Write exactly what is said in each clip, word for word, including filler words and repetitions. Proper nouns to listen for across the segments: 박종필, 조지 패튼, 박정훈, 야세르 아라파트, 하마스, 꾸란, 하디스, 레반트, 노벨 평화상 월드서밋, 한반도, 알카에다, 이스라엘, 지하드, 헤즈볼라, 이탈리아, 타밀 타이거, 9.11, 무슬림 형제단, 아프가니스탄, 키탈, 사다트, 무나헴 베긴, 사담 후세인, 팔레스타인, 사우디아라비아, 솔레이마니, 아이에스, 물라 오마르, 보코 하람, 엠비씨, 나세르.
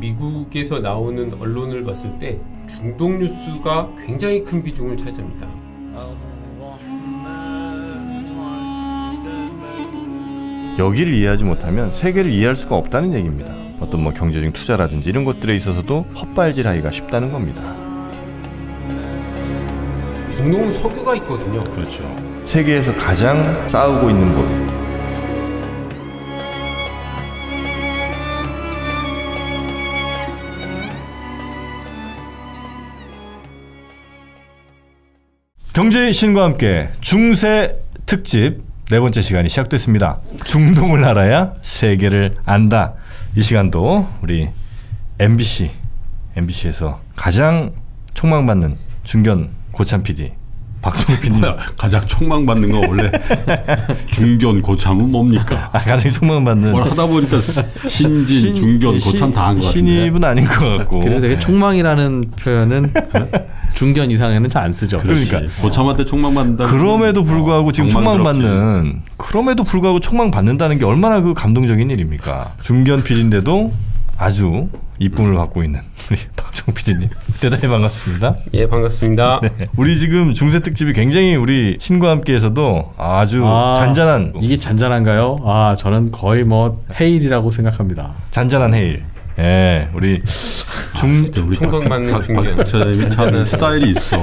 미국에서 나오는 언론을 봤을 때 중동 뉴스가 굉장히 큰 비중을 차지합니다. 여기를 이해하지 못하면 세계를 이해할 수가 없다는 얘기입니다. 어떤 뭐 경제적인 투자라든지 이런 것들에 있어서도 헛발질하기가 쉽다는 겁니다. 중동은 석유가 있거든요. 그렇죠. 세계에서 가장 싸우고 있는 곳. 경제의 신과 함께 중세 특집 네 번째 시간이 시작됐습니다. 중동을 알아야 세계를 안다. 이 시간도 우리 엠비씨, 엠비씨에서 가장 촉망받는 중견 고참 피디 박종필 피디. 가장 촉망받는 건 원래 중견 고참은 뭡니까? 아, 가장 촉망받는. 뭘 하다 보니까 신진, 신, 중견, 신, 고참 다 한 것 같은데. 신입은 아닌 것 같고. 그래서 네. 촉망이라는 표현은 중견 이상에는 잘 안 쓰죠. 그러니까 그렇지. 고참한테 촉망받는다. 그럼에도 불구하고 어, 지금 촉망받는. 그럼에도 불구하고 촉망받는다는 게 얼마나 그 감동적인 일입니까? 중견 피디인데도 아주 이쁨을 받고 있는 우리 박종 피디님 대단히 반갑습니다. 예, 반갑습니다. 네. 우리 지금 중세 특집이 굉장히 우리 신과 함께에서도 아주 아, 잔잔한. 이게 잔잔한가요? 아, 저는 거의 뭐 해일이라고 생각합니다. 잔잔한 해일. 예, 우리 중 총각만의 중견 저희 차는 스타일이 있어.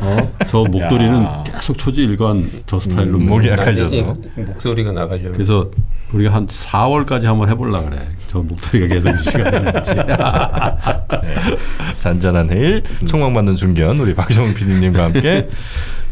어? 저 목도리는 야. 계속 초지일관 저 스타일로 음, 목이 약해져서 목소리가 나가죠. 그래서 우리가 한 사월까지 한번 해볼라 그래. 저 목소리가 계속 유지가 되는지. 네. 잔잔한 해일 촉망받는 중견 우리 박정훈 피디님과 함께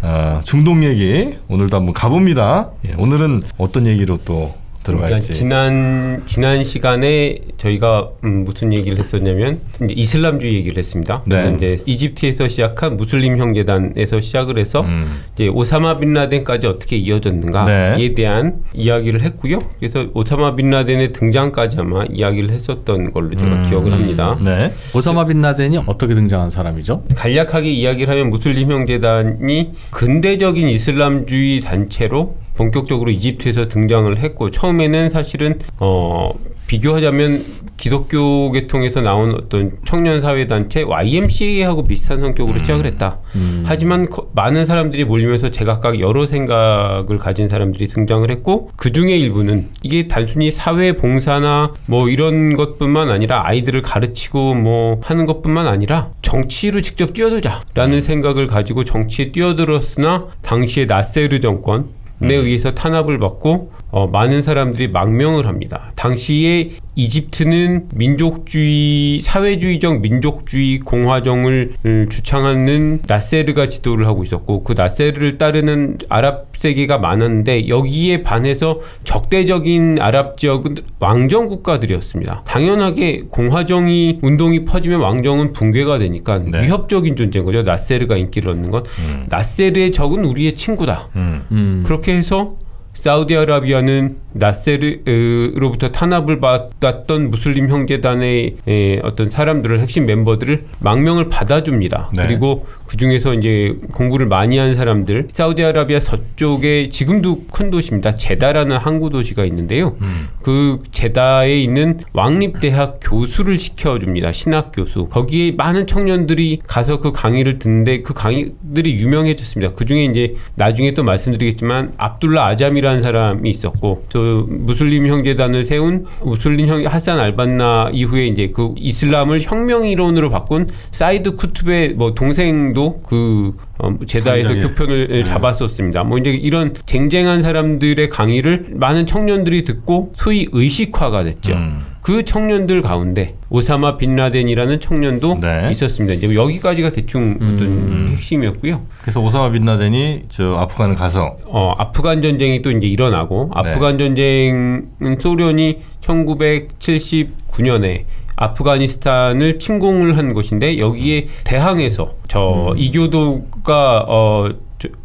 어, 중동 얘기 오늘도 한번 가봅니다. 예, 오늘은 어떤 얘기로 또 그러니까 지난 지난 시간에 저희가 음 무슨 얘기를 했었냐면 이제 이슬람주의 얘기를 했습니다. 네. 그래서 이제 이집트에서 시작한 무슬림 형제단에서 시작을 해서 음. 이제 오사마 빈 라덴까지 어떻게 이어졌는가에 네. 대한 이야기를 했고요. 그래서 오사마 빈 라덴의 등장까지 아마 이야기를 했었던 걸로 제가 음. 기억을 합니다. 네. 오사마 빈 라덴이 어떻게 등장한 사람이죠? 간략하게 이야기를 하면 무슬림 형제단이 근대적인 이슬람주의 단체로 본격적으로 이집트에서 등장을 했고 처음에는 사실은 어 비교하자면 기독교 계통에서 나온 어떤 청년사회단체 와이엠씨에이하고 비슷한 성격으로 음. 시작을 했다. 음. 하지만 거, 많은 사람들이 몰리면서 제각각 여러 생각을 가진 사람들이 등장을 했고 그중에 일부는 이게 단순히 사회봉사나 뭐 이런 것뿐만 아니라 아이들을 가르치고 뭐 하는 것뿐만 아니라 정치로 직접 뛰어들자라는 음. 생각을 가지고 정치에 뛰어들었으나 당시의 나세르 정권 에 의해서 탄압을 받고 어, 많은 사람들이 망명을 합니다. 당시에 이집트는 민족주의, 사회주의적 민족주의 공화정을 음, 주창하는 나세르가 지도를 하고 있었고 그 나세르를 따르는 아랍 세계가 많았는데 여기에 반해서 적대적인 아랍 지역은 왕정 국가들이었습니다. 당연하게 공화정이 운동이 퍼지면 왕정은 붕괴가 되니까 네. 위협적인 존재인 거죠. 나세르가 인기를 얻는 건 음. 나세르의 적은 우리의 친구다. 음. 음. 그렇게 해서 사우디아라비아는 나세르로부터 탄압을 받았던 무슬림 형제단의 어떤 사람들을 핵심 멤버들을 망명을 받아줍니다. 네. 그리고 그 중에서 이제 공부를 많이 한 사람들 사우디아라비아 서쪽에 지금도 큰 도시입니다. 제다라는 항구 도시가 있는데요. 음. 그 제다에 있는 왕립대학 교수를 시켜줍니다. 신학 교수. 거기에 많은 청년들이 가서 그 강의를 듣는데 그 강의들이 유명해졌습니다. 그 중에 이제 나중에 또 말씀드리겠지만 압둘라 아잠이라는 사람이 있었고 또 무슬림 형제단을 세운 무슬림 형 하산 알반나 이후에 이제 그 이슬람을 혁명 이론으로 바꾼 사이드 쿠투브의 뭐 동생도 그 어, 제다에서 굉장히, 교편을 네. 잡았었습니다. 뭐 이제 이런 쟁쟁한 사람들의 강의를 많은 청년들이 듣고 소위 의식화가 됐죠. 음. 그 청년들 가운데 오사마 빈 라덴이라는 청년도 네. 있었습니다. 이제 여기까지가 대충 음. 어떤 핵심이었고요. 그래서 오사마 빈 라덴이 저 아프간 가서 어, 아프간 전쟁이 또 이제 일어나고 네. 아프간 전쟁은 소련이 천구백칠십구 년에 아프가니스탄을 침공을 한 곳인데 여기에 대항해서 저 음. 이교도가 어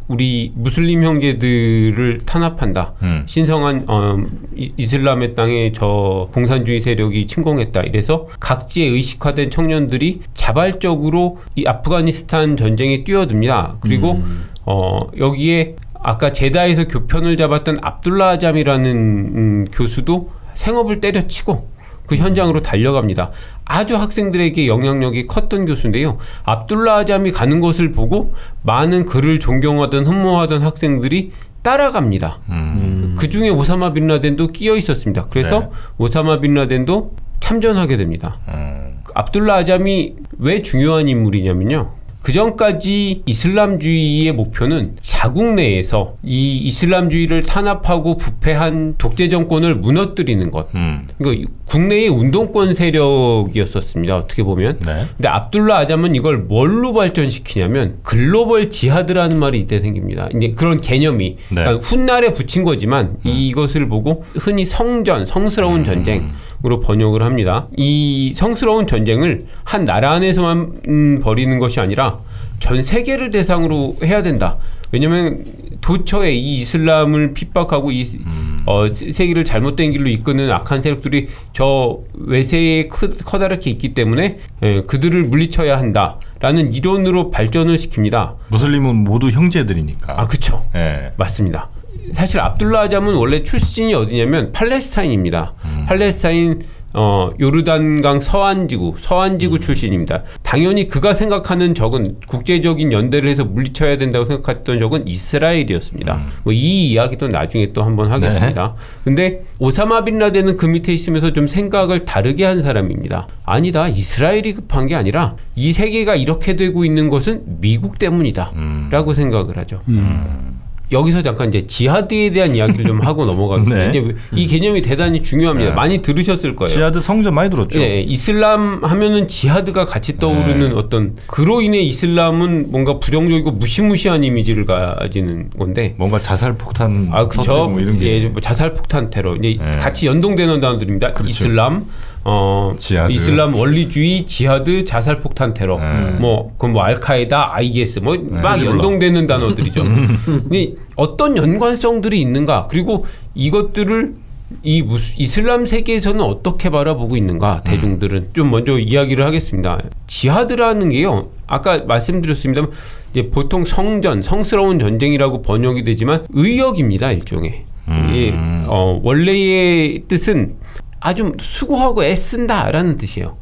우리 무슬림 형제들을 탄압한다. 음. 신성한 어, 이, 이슬람의 땅에 저 공산주의 세력이 침공했다. 이래서 각지에 의식화된 청년들이 자발적으로 이 아프가니스탄 전쟁에 뛰어듭니다. 그리고 음. 어, 여기에 아까 제다에서 교편을 잡았던 압둘라 아잠이라는 음, 교수도 생업을 때려치고 그 그 현장으로 달려갑니다. 아주 학생들에게 영향력이 컸던 교수인데요. 압둘라 아잠이 가는 것을 보고 많은 그를 존경하던 흠모하던 학생들이 따라갑니다. 음. 그 중에 오사마 빈 라덴도 끼어 있었습니다. 그래서 네. 오사마 빈 라덴도 참전하게 됩니다. 음. 압둘라 아잠이 왜 중요한 인물이냐면요. 그전까지 이슬람주의의 목표는 자국 내에서 이 이슬람주의를 탄압하고 부패한 독재 정권을 무너뜨리는 것. 음. 그러니까 국내의 운동권 세력이었었습니다. 어떻게 보면. 네. 근데 압둘라 아잠은 이걸 뭘로 발전시키냐면 글로벌 지하드라는 말이 이때 생깁니다. 이제 그런 개념이 네. 그러니까 훗날에 붙인 거지만 음. 이것을 보고 흔히 성전, 성스러운 음. 전쟁. 으로 번역을 합니다. 이 성스러운 전쟁을 한 나라 안에서만 음, 벌이는 것이 아니라 전 세계를 대상으로 해야 된다. 왜냐면 도처에 이 이슬람을 핍박하고 이 음. 어, 세계를 잘못된 길로 이끄는 악한 세력들이 저 외세에 크, 커다랗게 있기 때문에 에, 그들을 물리쳐야 한다. 라는 이론으로 발전을 시킵니다. 무슬림은 모두 형제들이니까. 아, 그쵸. 예. 맞습니다. 사실 압둘라 아잠은 원래 출신이 어디냐면 팔레스타인입니다. 음. 팔레스타인 어, 요르단강 서안지구 서안지구 음. 출신입니다. 당연히 그가 생각하는 적은 국제적인 연대를 해서 물리쳐야 된다고 생각했던 적은 이스라엘이었습니다. 음. 뭐 이 이야기도 나중에 또 한번 하겠습니다. 네. 근데 오사마 빈 라덴은 그 밑에 있으면서 좀 생각을 다르게 한 사람입니다. 아니다. 이스라엘이 급한 게 아니라 이 세계가 이렇게 되고 있는 것은 미국 때문이다. 음. 라고 생각을 하죠. 음. 여기서 잠깐 이제 지하드에 대한 이야기를 좀 하고 넘어가겠습니다. 네. 이 개념이 대단히 중요합니다. 네. 많이 들으셨을 거예요. 지하드 성전 많이 들었죠. 네. 이슬람 하면은 지하드가 같이 떠오르는 네. 어떤 그로 인해 이슬람은 뭔가 부정적이고 무시무시한 이미지를 가지는 건데 뭔가 자살폭탄 아 그렇죠. 뭐 이런 게 예, 자살폭탄 테러 이제 네. 같이 연동되는 단어들입니다. 그렇죠. 이슬람 어 지하드. 이슬람 원리주의, 지하드, 자살폭탄 테러, 네. 뭐 그럼 뭐 알카에다, 아이에스 뭐 막 네, 연동되는 단어들이죠. 근데 어떤 연관성들이 있는가? 그리고 이것들을 이 무스, 이슬람 세계에서는 어떻게 바라보고 있는가? 대중들은 음. 좀 먼저 이야기를 하겠습니다. 지하드라는 게요. 아까 말씀드렸습니다만 이제 보통 성전, 성스러운 전쟁이라고 번역이 되지만 의역입니다 일종의. 음. 예, 어, 원래의 뜻은 아주 수고하고 애쓴다 라는 뜻이에요.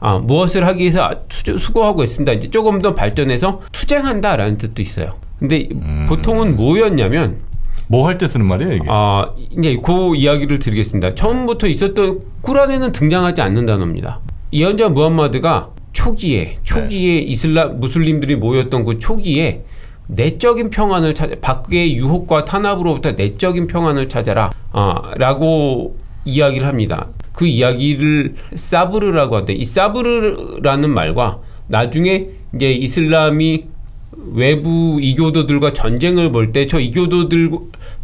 아, 무엇을 하기 위해서 투, 수고하고 애쓴다. 이제 조금 더 발전해서 투쟁한다 라는 뜻도 있어요. 근데 음. 보통은 뭐였냐면 뭐 할 때 쓰는 말이에요 이게? 아, 이제 그 이야기를 드리겠습니다. 처음부터 있었던 꾸란에는 등장하지 않는 단어입니다. 예언자 무함마드가 초기에 초기에 네. 이슬람 무슬림들이 모였던 그 초기에 내적인 평안을 찾아 밖의 유혹과 탄압으로부터 내적인 평안을 찾아라 아, 라고 이야기를 합니다. 그 이야기를 사브르라고 하는데 이 사브르라는 말과 나중에 이제 이슬람이 외부 이교도들과 전쟁을 벌 때 저 이교도들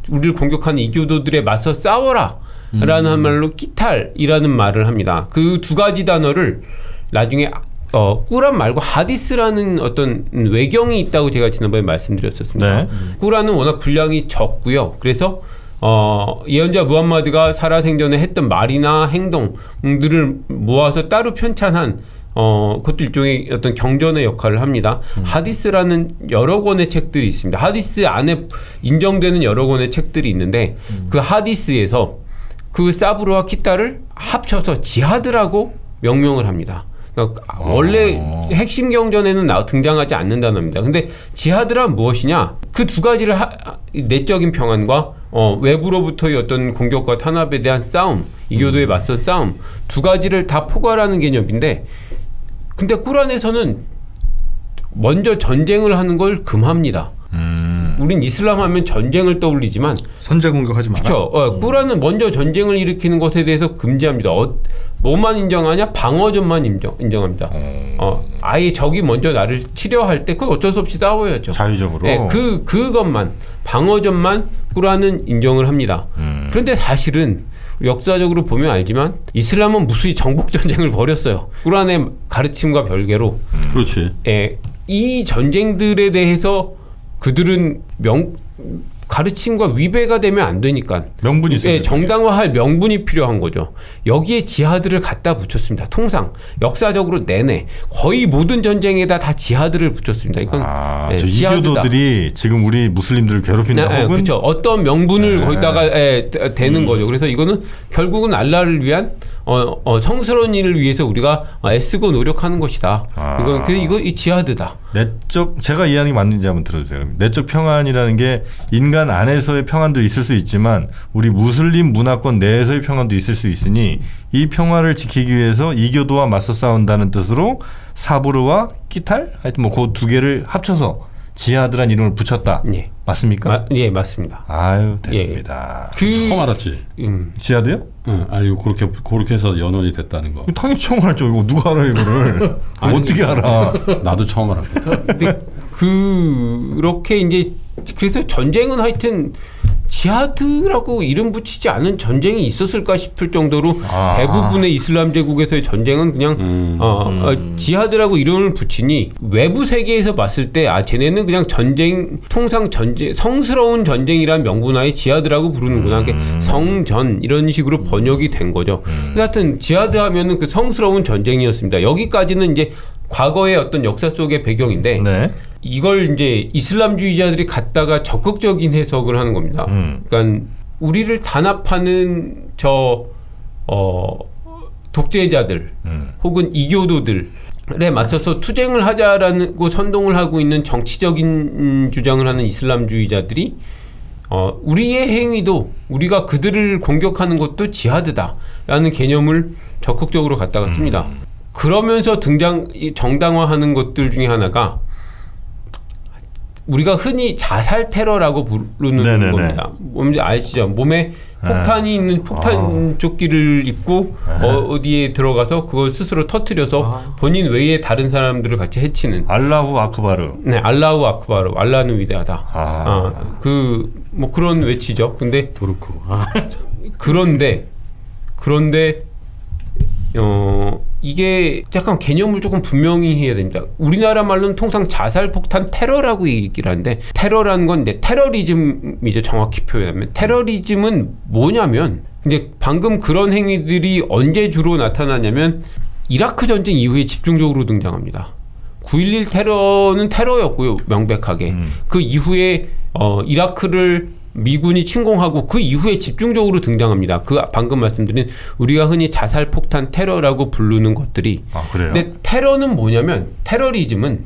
우리를 공격하는 이교도들에 맞서 싸워라 라는 음. 한 말로 키탈이라는 말을 합니다. 그 두 가지 단어를 나중에 어, 꾸란 말고 하디스라는 어떤 외경이 있다고 제가 지난번에 말씀드렸었습니다. 네. 꾸란은 워낙 분량이 적고요. 그래서 어, 예언자 무함마드가 살아생전에 했던 말이나 행동들을 모아서 따로 편찬한 어, 그것도 일종의 어떤 경전의 역할을 합니다. 음. 하디스라는 여러 권의 책들이 있습니다. 하디스 안에 인정되는 여러 권의 책들이 있는데 음. 그 하디스에서 그 사브르와 키타를 합쳐서 지하드라고 명명을 합니다. 그러니까 원래 오. 핵심 경전에는 나, 등장하지 않는 단어입니다. 근데 지하드란 무엇이냐? 그 두 가지를 하, 내적인 평안과 어, 외부로부터의 어떤 공격과 탄압에 대한 싸움, 이교도에 맞선 싸움 두 가지를 다 포괄하는 개념인데 근데 꾸란에서는 먼저 전쟁을 하는 걸 금합니다. 음. 우린 이슬람 하면 전쟁을 떠올리지만 선제 공격하지 마라. 그렇죠. 어, 꾸란은 먼저 전쟁을 일으키는 것에 대해서 금지합니다. 어, 뭐만 인정하냐? 방어전만 인정, 인정합니다. 음. 어, 아예 적이 먼저 나를 치려할 때 그건 어쩔 수 없이 싸워야죠. 자유적으로. 네, 그, 그것만 방어전만 꾸란은 인정을 합니다. 음. 그런데 사실은 역사적으로 보면 알지만 이슬람은 무수히 정복전쟁을 벌였어요. 꾸란의 가르침과 별개로. 음. 그렇지. 예, 이 전쟁들에 대해서 그들은 명, 가르침과 위배가 되면 안 되니까 명분이 있어요. 예, 정당화할 명분이 필요한 거죠. 여기에 지하드를 갖다 붙였습니다. 통상 역사적으로 내내 거의 모든 전쟁에다 다 지하드를 붙였습니다. 이건 아, 예, 이교도들이 지금 우리 무슬림들을 괴롭힌다 네, 혹은 그렇죠. 어떤 명분을 네. 거기다가 예, 되는 음. 거죠. 그래서 이거는 결국은 알라를 위한 어, 어, 성스러운 일을 위해서 우리가 애쓰고 노력하는 것이다. 아. 이건 그 이거 이 지하드다. 내적 제가 이해하는 게 맞는지 한번 들어주세요. 내적 평안이라는 게 인간 안에서의 평안도 있을 수 있지만 우리 무슬림 문화권 내에서의 평안도 있을 수 있으니 이 평화를 지키기 위해서 이교도와 맞서 싸운다는 뜻으로 사브르와 키탈 하여튼 뭐 그 두 개를 합쳐서 지하드란 이름을 붙였다. 예. 맞습니까? 마, 예, 맞습니다. 아유, 됐습니다. 예. 그... 처음 알았지. 음. 지하드요? 응, 아니 그렇게 그렇게 해서 연원이 됐다는 거. 당연히 처음 알죠. 이거 누가 알아 이거를? 아니, 어떻게 알아? 나도 처음 알았어. 근데 그렇게 이제 그래서 전쟁은 하여튼 지하드라고 이름 붙이지 않은 전쟁이 있었을까 싶을 정도로 아. 대부분의 이슬람 제국에서의 전쟁은 그냥 음. 어, 어, 지하드라고 이름을 붙이니 외부 세계에서 봤을 때 아 쟤네는 그냥 전쟁 통상 전쟁 성스러운 전쟁이란 명분하에 지하드라고 부르는구나. 음. 성전 이런 식으로 번역이 된 거죠. 음. 하여튼 지하드 하면은 그 성스러운 전쟁이었습니다. 여기까지는 이제 과거의 어떤 역사 속의 배경인데 네. 이걸 이제 이슬람주의자들이 갖다가 적극적인 해석을 하는 겁니다. 음. 그러니까 우리를 단합하는 저 어, 독재자들 음. 혹은 이교도들에 맞서서 투쟁을 하자라고 선동을 하고 있는 정치적인 주장을 하는 이슬람주의자들이 어, 우리의 행위도 우리가 그들을 공격하는 것도 지하드다라는 개념을 적극적으로 갖다가 음. 씁니다. 그러면서 등장 정당화하는 것들 중에 하나가 우리가 흔히 자살 테러라고 부르는 네네네. 겁니다. 뭔지 아시죠? 몸에 폭탄이 네. 있는 폭탄 조끼를 입고 네. 어, 어디에 들어가서 그걸 스스로 터뜨려서 아. 본인 외에 다른 사람들을 같이 해치는. 알라후 아크바르. 네, 알라후 아크바르. 알라는 위대하다. 아. 아, 그 뭐 그런 외치죠. 근데 도르크. 아. 그런데 그런데 어. 이게 약간 개념을 조금 분명히 해야 됩니다. 우리나라 말로는 통상 자살폭탄 테러라고 얘기를 하는데 테러라는 건 이제 테러리즘이죠. 정확히 표현하면 테러리즘은 뭐냐면 이제 방금 그런 행위들이 언제 주로 나타나냐면 이라크 전쟁 이후에 집중적으로 등장합니다. 구일일 테러는 테러였고요. 명백하게 음. 그 이후에 어, 이라크를 미군이 침공하고 그 이후에 집중적으로 등장합니다. 그 방금 말씀드린 우리가 흔히 자살폭탄 테러라고 부르는 것들이. 아, 그래요? 근데 테러는 뭐냐면 테러리즘은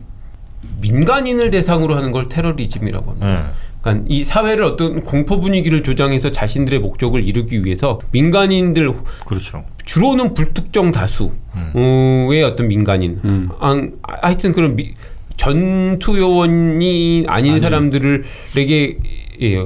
민간인을 대상으로 하는 걸 테러리즘이라고 합니다. 네. 그러니까 이 사회를 어떤 공포 분위기를 조장해서 자신들의 목적을 이루기 위해서 민간인들 그렇죠. 주로는 불특정 다수의 음. 어떤 민간인 음. 아, 하여튼 그런 미, 전투요원이 아닌 아니. 사람들에게 예,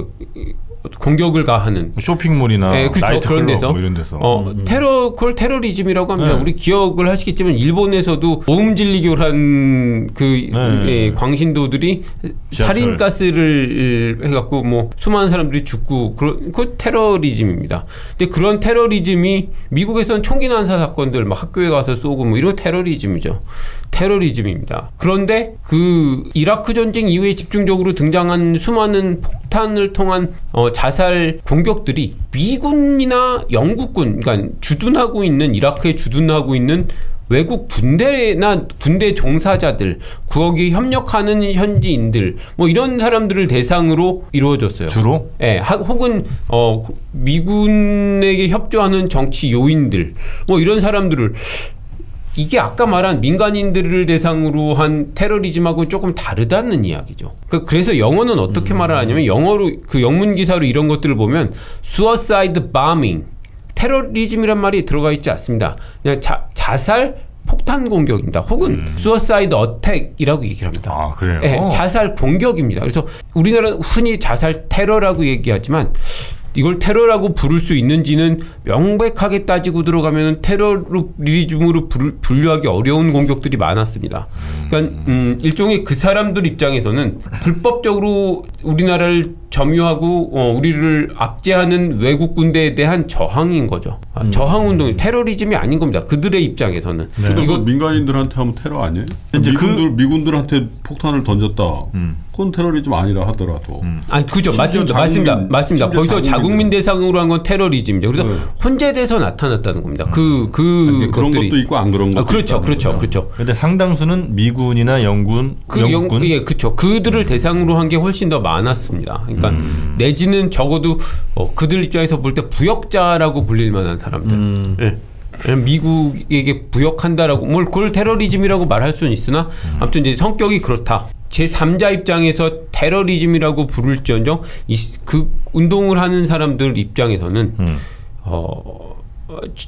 공격을 가하는 쇼핑몰이나 예, 그렇죠. 나이트 그런 데서, 뭐 이런 데서. 어, 음. 테러, 그걸 테러리즘이라고 합니다. 네. 우리 기억을 하시겠지만 일본에서도 오음진리교란 그 네. 예, 광신도들이 지하철. 살인가스를 해갖고 뭐 수많은 사람들이 죽고 그런 그 테러리즘입니다. 근데 그런 테러리즘이 미국에서는 총기 난사 사건들 막 학교에 가서 쏘고 뭐 이런 테러리즘이죠. 테러리즘입니다. 그런데 그 이라크 전쟁 이후에 집중적으로 등장한 수많은 폭탄을 통한 어, 자살 공격들이 미군이나 영국군, 그러니까 주둔하고 있는 이라크에 주둔하고 있는 외국 군대나 군대 종사자들, 거기에 협력하는 현지인들, 뭐 이런 사람들을 대상으로 이루어졌어요. 주로? 예, 하, 혹은 어, 미군에게 협조하는 정치 요인들, 뭐 이런 사람들을. 이게 아까 말한 민간인들을 대상으로 한 테러리즘하고 조금 다르다는 이야기죠. 그러니까 그래서 영어는 어떻게 음. 말을 하냐면 영어로 그 영문 기사로 이런 것들을 보면 suicide bombing 테러리즘이란 말이 들어가 있지 않습니다. 그냥 자, 자살 폭탄 공격입니다. 혹은 음. suicide attack이라고 얘기를 합니다. 아, 그래요? 네, 자살 공격입니다. 그래서 우리나라는 흔히 자살 테러라고 얘기하지만 이걸 테러라고 부를 수 있는지는 명백하게 따지고 들어가면 테러리즘으로 분류하기 어려운 공격들이 많았습니다. 그러니까 음, 일종의 그 사람들 입장에서는 불법적으로 우리나라를 점유하고 어, 우리를 압제하는 외국 군대에 대한 저항인 거죠. 아, 음. 저항운동이 테러리즘이 아닌 겁니다. 그들의 입장에서는. 네. 이거 민간인들한테 하면 테러 아니에요? 이제 미군들, 그... 미군들한테 폭탄을 던졌다. 음. 그건 테러리즘 아니라 하더라도. 음. 아니 그죠. 맞죠. 맞습니다. 맞습니다. 거기서 자국민 대상으로 한 건 테러리즘이죠. 그래서 네. 혼재돼서 나타났다는 겁니다. 음. 그, 그 그런 것도 있고 안 그런 것도 아, 그렇죠. 그렇죠. 그렇죠. 근데 상당수는 미군이나 영군, 그 영군. 영, 예, 그렇죠. 그들을 음. 대상으로 한 게 훨씬 더 많았습니다. 그러니까 음. 내지는 적어도 어, 그들 입장에서 볼 때 부역자라고 불릴 만한 사람들. 음. 예. 미국에게 부역한다라고, 뭘 그걸 테러리즘이라고 말할 수는 있으나 음. 아무튼 이제 성격이 그렇다. 제삼자 입장에서 테러리즘이라고 부를지언정 이, 그 운동을 하는 사람들 입장에서는 음. 어,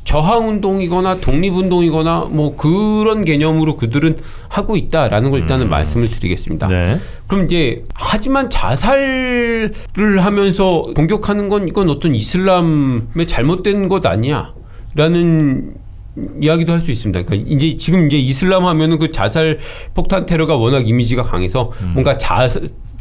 저항운동이거나 독립운동이거나 뭐 그런 개념으로 그들은 하고 있다라는 걸 일단은 음. 말씀을 드리겠습니다. 네. 그럼 이제 하지만 자살을 하면서 공격하는 건 이건 어떤 이슬람의 잘못된 것 아니야라는 이야기도 할 수 있습니다. 그러니까 이제 지금 이제 이슬람 하면은 그 자살 폭탄 테러가 워낙 이미지가 강해서 음. 뭔가 자사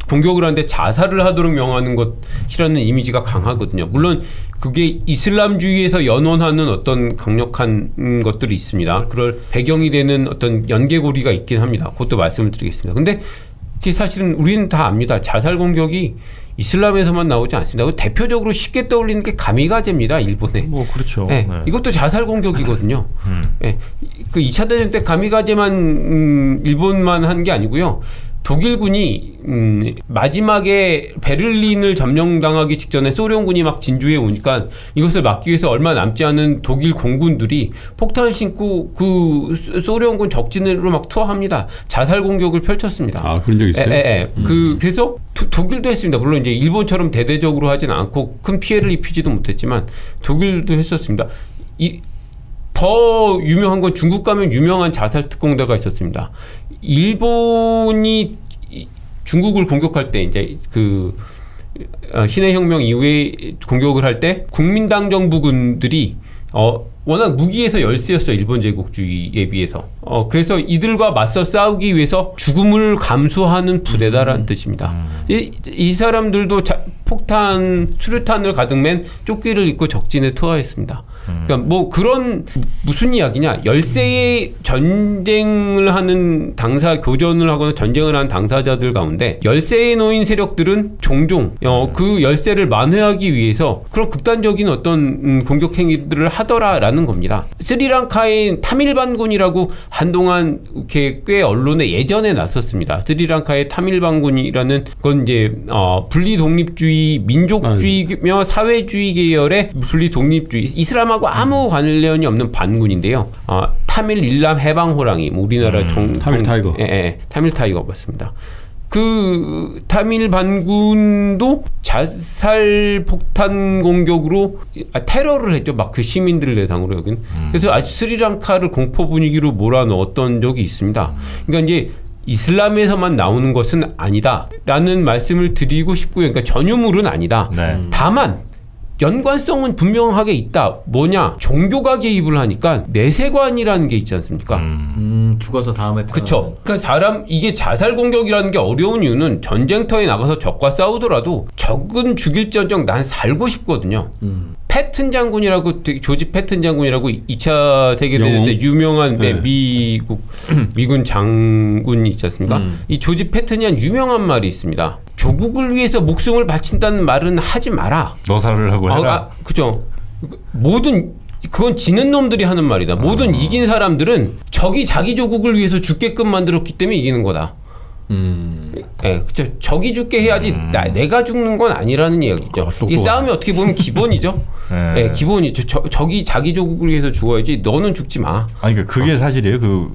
공격을 하는데 자살을 하도록 명하는 것이라는 이미지가 강하거든요. 물론 그게 이슬람주의에서 연원하는 어떤 강력한 것들이 있습니다. 그럴 배경이 되는 어떤 연계고리가 있긴 합니다. 그것도 말씀을 드리겠습니다. 근데 사실은 우리는 다 압니다. 자살 공격이 이슬람에서만 나오지 않습니다. 대표적으로 쉽게 떠올리는 게 가미가제입니다. 일본에. 뭐 그렇죠. 네. 네. 이것도 자살 공격이거든요. 음. 네. 그 이차 대전 때 가미가제만 음, 일본만 한 게 아니고요. 독일군이 음, 마지막에 베를린을 점령당하기 직전에 소련군이 막 진주에 오니까 이것을 막기 위해서 얼마 남지 않은 독일 공군들이 폭탄을 신고 그 소련군 적진으로 막 투하합니다. 자살 공격을 펼쳤습니다. 아, 그런 적 있어요? 예, 예. 음. 그, 그래서 도, 독일도 했습니다. 물론 이제 일본처럼 대대적으로 하진 않고 큰 피해를 입히지도 못했지만 독일도 했었습니다. 이, 더 유명한 건 중국 가면 유명한 자살 특공대가 있었습니다. 일본이 중국을 공격할 때 이제 그 신해혁명 이후에 공격을 할 때 국민당 정부군들이 어 워낙 무기에서 열세였어요. 일본 제국주의에 비해서. 어 그래서 이들과 맞서 싸우기 위해서 죽음을 감수하는 부대다라는 음. 뜻입니다. 음. 이, 이 사람들도 자, 폭탄 수류탄을 가득 맨 조끼를 입고 적진에 투하했습니다. 음. 그러니까 뭐 그런 무슨 이야기냐. 열세의 전쟁을 하는 당사 교전을 하거나 전쟁을 한 당사자들 가운데 열세에 놓인 세력들은 종종 어, 그 열세를 만회하기 위해서 그런 극단적인 어떤 음, 공격 행위들을 하더라라는 겁니다. 스리랑카의 타밀반군이라고 한동안 이렇게 꽤 언론에 예전에 났었습니다. 스리랑카의 타밀반군이라는 건 이제 어, 분리 독립주의, 민족주의며 사회주의 계열의 분리 독립주의, 이슬람 하고 아무 관련이 없는 반군인데요. 아, 타밀 일람 해방 호랑이, 뭐 우리나라 정 음, 타밀 타이거, 예, 예, 타밀 타이거 맞습니다. 그 타밀 반군도 자살 폭탄 공격으로 아, 테러를 했죠. 막 그 시민들을 대상으로 여긴. 음. 그래서 아주 스리랑카를 공포 분위기로 몰아넣었던 적이 있습니다. 그러니까 이제 이슬람에서만 나오는 것은 아니다라는 말씀을 드리고 싶고요. 그러니까 전유물은 아니다. 네. 다만 연관성은 분명하게 있다. 뭐냐? 종교가 개입을 하니까 내세관이라는 게 있지 않습니까? 음, 음 죽어서 다음에 그쵸. 그러니까 사람 이게 자살 공격이라는 게 어려운 이유는 전쟁터에 나가서 적과 싸우더라도 적은 죽일지언정 난 살고 싶거든요. 음. 패튼 장군이라고 조지 패튼 장군이라고 이 차 대결 때 유명한 네. 미국 미군 장군이 있지 않습니까? 음. 이 조지 패튼이 한 유명한 말이 있습니다. 조국을 위해서 목숨을 바친다는 말은 하지 마라. 너사를 하고 해라. 아, 아, 그죠. 모든 그건 지는 놈들이 하는 말이다. 모든 어. 이긴 사람들은 적이 자기 조국을 위해서 죽게끔 만들었기 때문에 이기는 거다. 음. 네, 그죠. 적이 죽게 해야지 음. 나, 내가 죽는 건 아니라는 이야기죠. 아, 이게 싸움이 어떻게 보면 기본이죠. 네. 네, 기본이죠. 저, 적이 자기 조국을 위해서 죽어야지 너는 죽지 마. 아니 그러니까 그게 어. 사실이에요. 그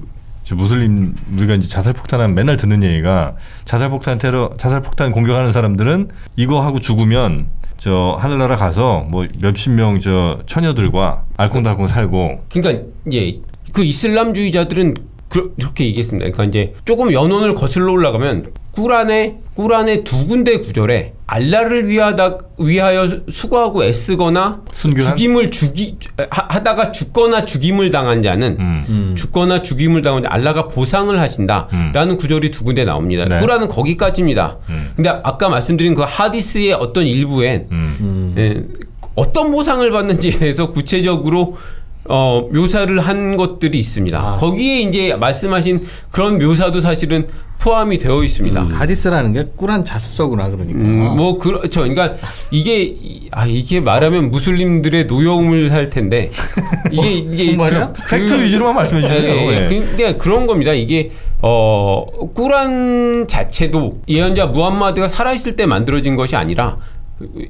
무슬림 우리가 이제 자살 폭탄하면 맨날 듣는 얘기가 자살 폭탄 테러 자살 폭탄 공격하는 사람들은 이거 하고 죽으면 저 하늘나라 가서 뭐 몇십 명 저 처녀들과 알콩달콩 살고. 그러니까 이제 그 이슬람주의자들은 그렇게 얘기했습니다. 그러니까 이제 조금 연원을 거슬러 올라가면 꾸란의 꾸란의 두 군데 구절에 알라를 위하다, 위하여 수고하고 애쓰거나 순교한? 죽임을 주기 하, 하다가 죽거나 죽임을 당한 자는 음. 음. 죽거나 죽임을 당한 자 알라가 보상을 하신다라는 음. 구절이 두 군데 나옵니다. 네. 꾸란은 거기까지입니다. 음. 근데 아까 말씀드린 그 하디스의 어떤 일부엔 음. 예, 어떤 보상을 받는지에 대해서 구체적으로 어, 묘사를 한 것들이 있습니다. 아. 거기에 이제 말씀하신 그런 묘사도 사실은 포함이 되어 있습니다. 음. 하디스라는 게 꾸란 자습서구나 그러니까. 음, 뭐 그렇죠. 그러니까 이게 아 이게 말하면 무슬림들의 노여움을 살 텐데 이게 어, 이게 정말이야? 그, 팩트 위주로만 말씀해 주세요. 예, 예. 예. 근데 그런 겁니다. 이게 어 꾸란 자체도 예언자 무함마드가 살아 있을 때 만들어진 것이 아니라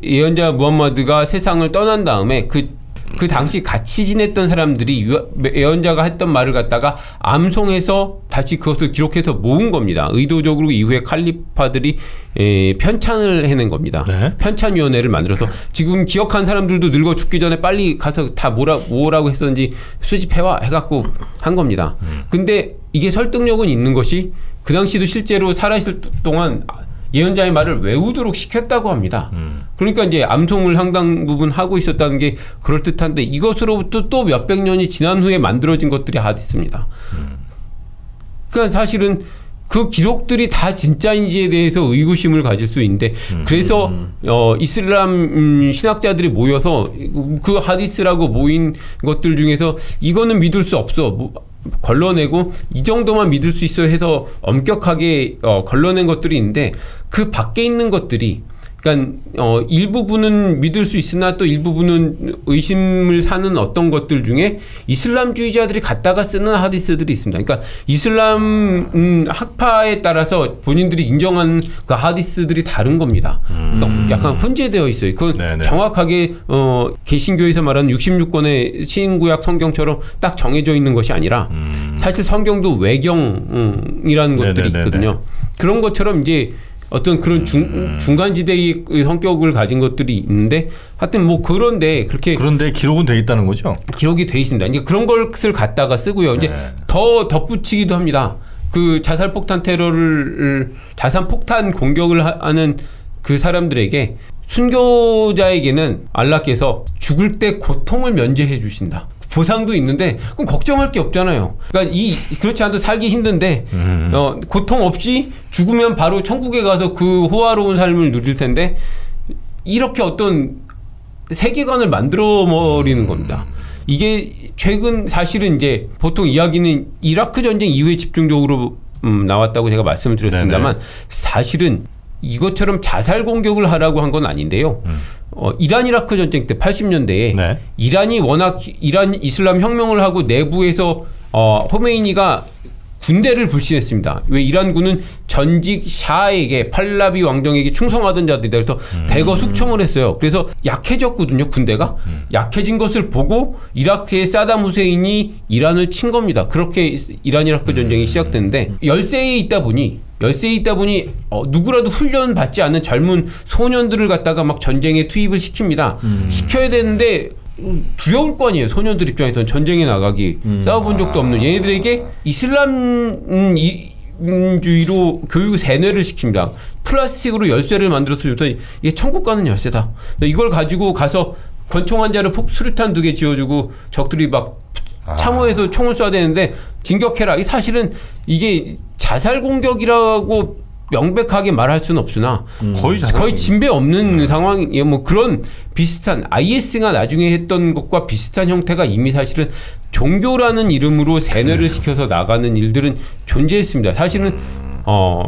예언자 무함마드가 세상을 떠난 다음에 그 그 당시 같이 지냈던 사람들이 예언자가 했던 말을 갖다가 암송해서 다시 그것을 기록해서 모은 겁니다. 의도적으로 이후에 칼리파들이 에, 편찬을 해낸 겁니다. 네. 편찬위원회를 만들어서 지금 기억한 사람들도 늙어 죽기 전에 빨리 가서 다 뭐라, 뭐라고 했었는지 수집해와 해갖고 한 겁니다. 근데 이게 설득력은 있는 것이 그 당시도 실제로 살아있을 동안 예언자의 말을 외우도록 시켰다고 합니다. 음. 그러니까 이제 암송을 상당 부분 하고 있었다는 게 그럴듯한데 이것으로부터 또 몇백 년이 지난 후에 만들어진 것들이 하디스입니다. 음. 그러니까 사실은 그 기록들이 다 진짜인지에 대해서 의구심을 가질 수 있는데 음. 그래서 음. 어, 이슬람 음, 신학자들이 모여서 그 하디스라고 모인 것들 중에서 이거는 믿을 수 없어 뭐, 걸러내고 이 정도만 믿을 수 있어 해서 엄격하게 어, 걸러낸 것들이 있는데 그 밖에 있는 것들이 그러니까 어, 일부분은 믿을 수 있으나 또 일부분은 의심을 사는 어떤 것들 중에 이슬람주의자들이 갖다가 쓰는 하디스들이 있습니다. 그러니까 이슬람 음, 학파에 따라서 본인들이 인정하는 그 하디스들이 다른 겁니다. 음. 그러니까 약간 혼재되어 있어요. 그건 네네. 정확하게 어, 개신교에서 말하는 육십육 권의 신구약 성경처럼 딱 정해져 있는 것이 아니라 음. 사실 성경도 외경이라는 음, 것들이 네네네네. 있거든요. 그런 것처럼 이제 어떤 그런 중, 중간지대의 성격을 가진 것들이 있는데 하여튼 뭐 그런데 그렇게 그런데 기록은 돼 있다는 거죠? 기록이 돼 있습니다. 이제 그런 것을 갖다가 쓰고요. 이제 네. 더 덧붙이기도 합니다. 그 자살폭탄 테러를 자산폭탄 공격을 하는 그 사람들에게 순교자에게는 알라께서 죽을 때 고통을 면제해 주신다. 보상도 있는데 그럼 걱정할 게 없잖아요. 그러니까 이 그렇지 않아도 살기 힘든데 음. 어, 고통 없이 죽으면 바로 천국에 가서 그 호화로운 삶을 누릴 텐데 이렇게 어떤 세계관을 만들어버리는 음. 겁니다. 이게 최근 사실은 이제 보통 이야기는 이라크 전쟁 이후에 집중적으로 음, 나왔다고 제가 말씀을 드렸습니다만 네네. 사실은 이것처럼 자살 공격을 하라고 한 건 아닌데요. 음. 어, 이란 이라크 전쟁 때 팔십 년대에 네. 이란이 워낙 이란 이슬람 혁명을 하고 내부에서 어, 호메이니가 군대를 불신했습니다. 왜 이란군은 전직 샤에게 팔라비 왕정에게 충성하던 자들이다. 그래서 음. 대거 숙청을 했어요. 그래서 약해졌거든요. 군대가. 음. 약해진 것을 보고 이라크의 사담 후세인이 이란을 친 겁니다. 그렇게 이란 이라크 전쟁이 음. 시작됐는데 열세에 있다 보니 열세에 있다 보니 어, 누구라도 훈련 받지 않은 젊은 소년들을 갖다가 막 전쟁에 투입을 시킵니다. 음. 시켜야 되는데 두려울 거 아니에요. 소년들 입장에서는 전쟁에 나가기 음. 싸워본 적도 없는 얘네들에게 이슬람주의로 교육 세뇌를 시킵니다. 플라스틱으로 열쇠를 만들어서 요새 이게 천국 가는 열쇠다. 이걸 가지고 가서 권총한 자를 수류탄 두 개 지어주고 적들이 막 참호에서 총을 쏴야 되는데 진격해라. 사실은 이게 자살 공격이라고 명백하게 말할 수는 없으나 음. 거의, 거의 진배 없는 음. 상황이에요. 뭐 그런 비슷한 아이에스가 나중에 했던 것과 비슷한 형태가 이미 사실은 종교라는 이름으로 세뇌를 그래요. 시켜서 나가는 일들은 존재했습니다. 사실은 음. 어,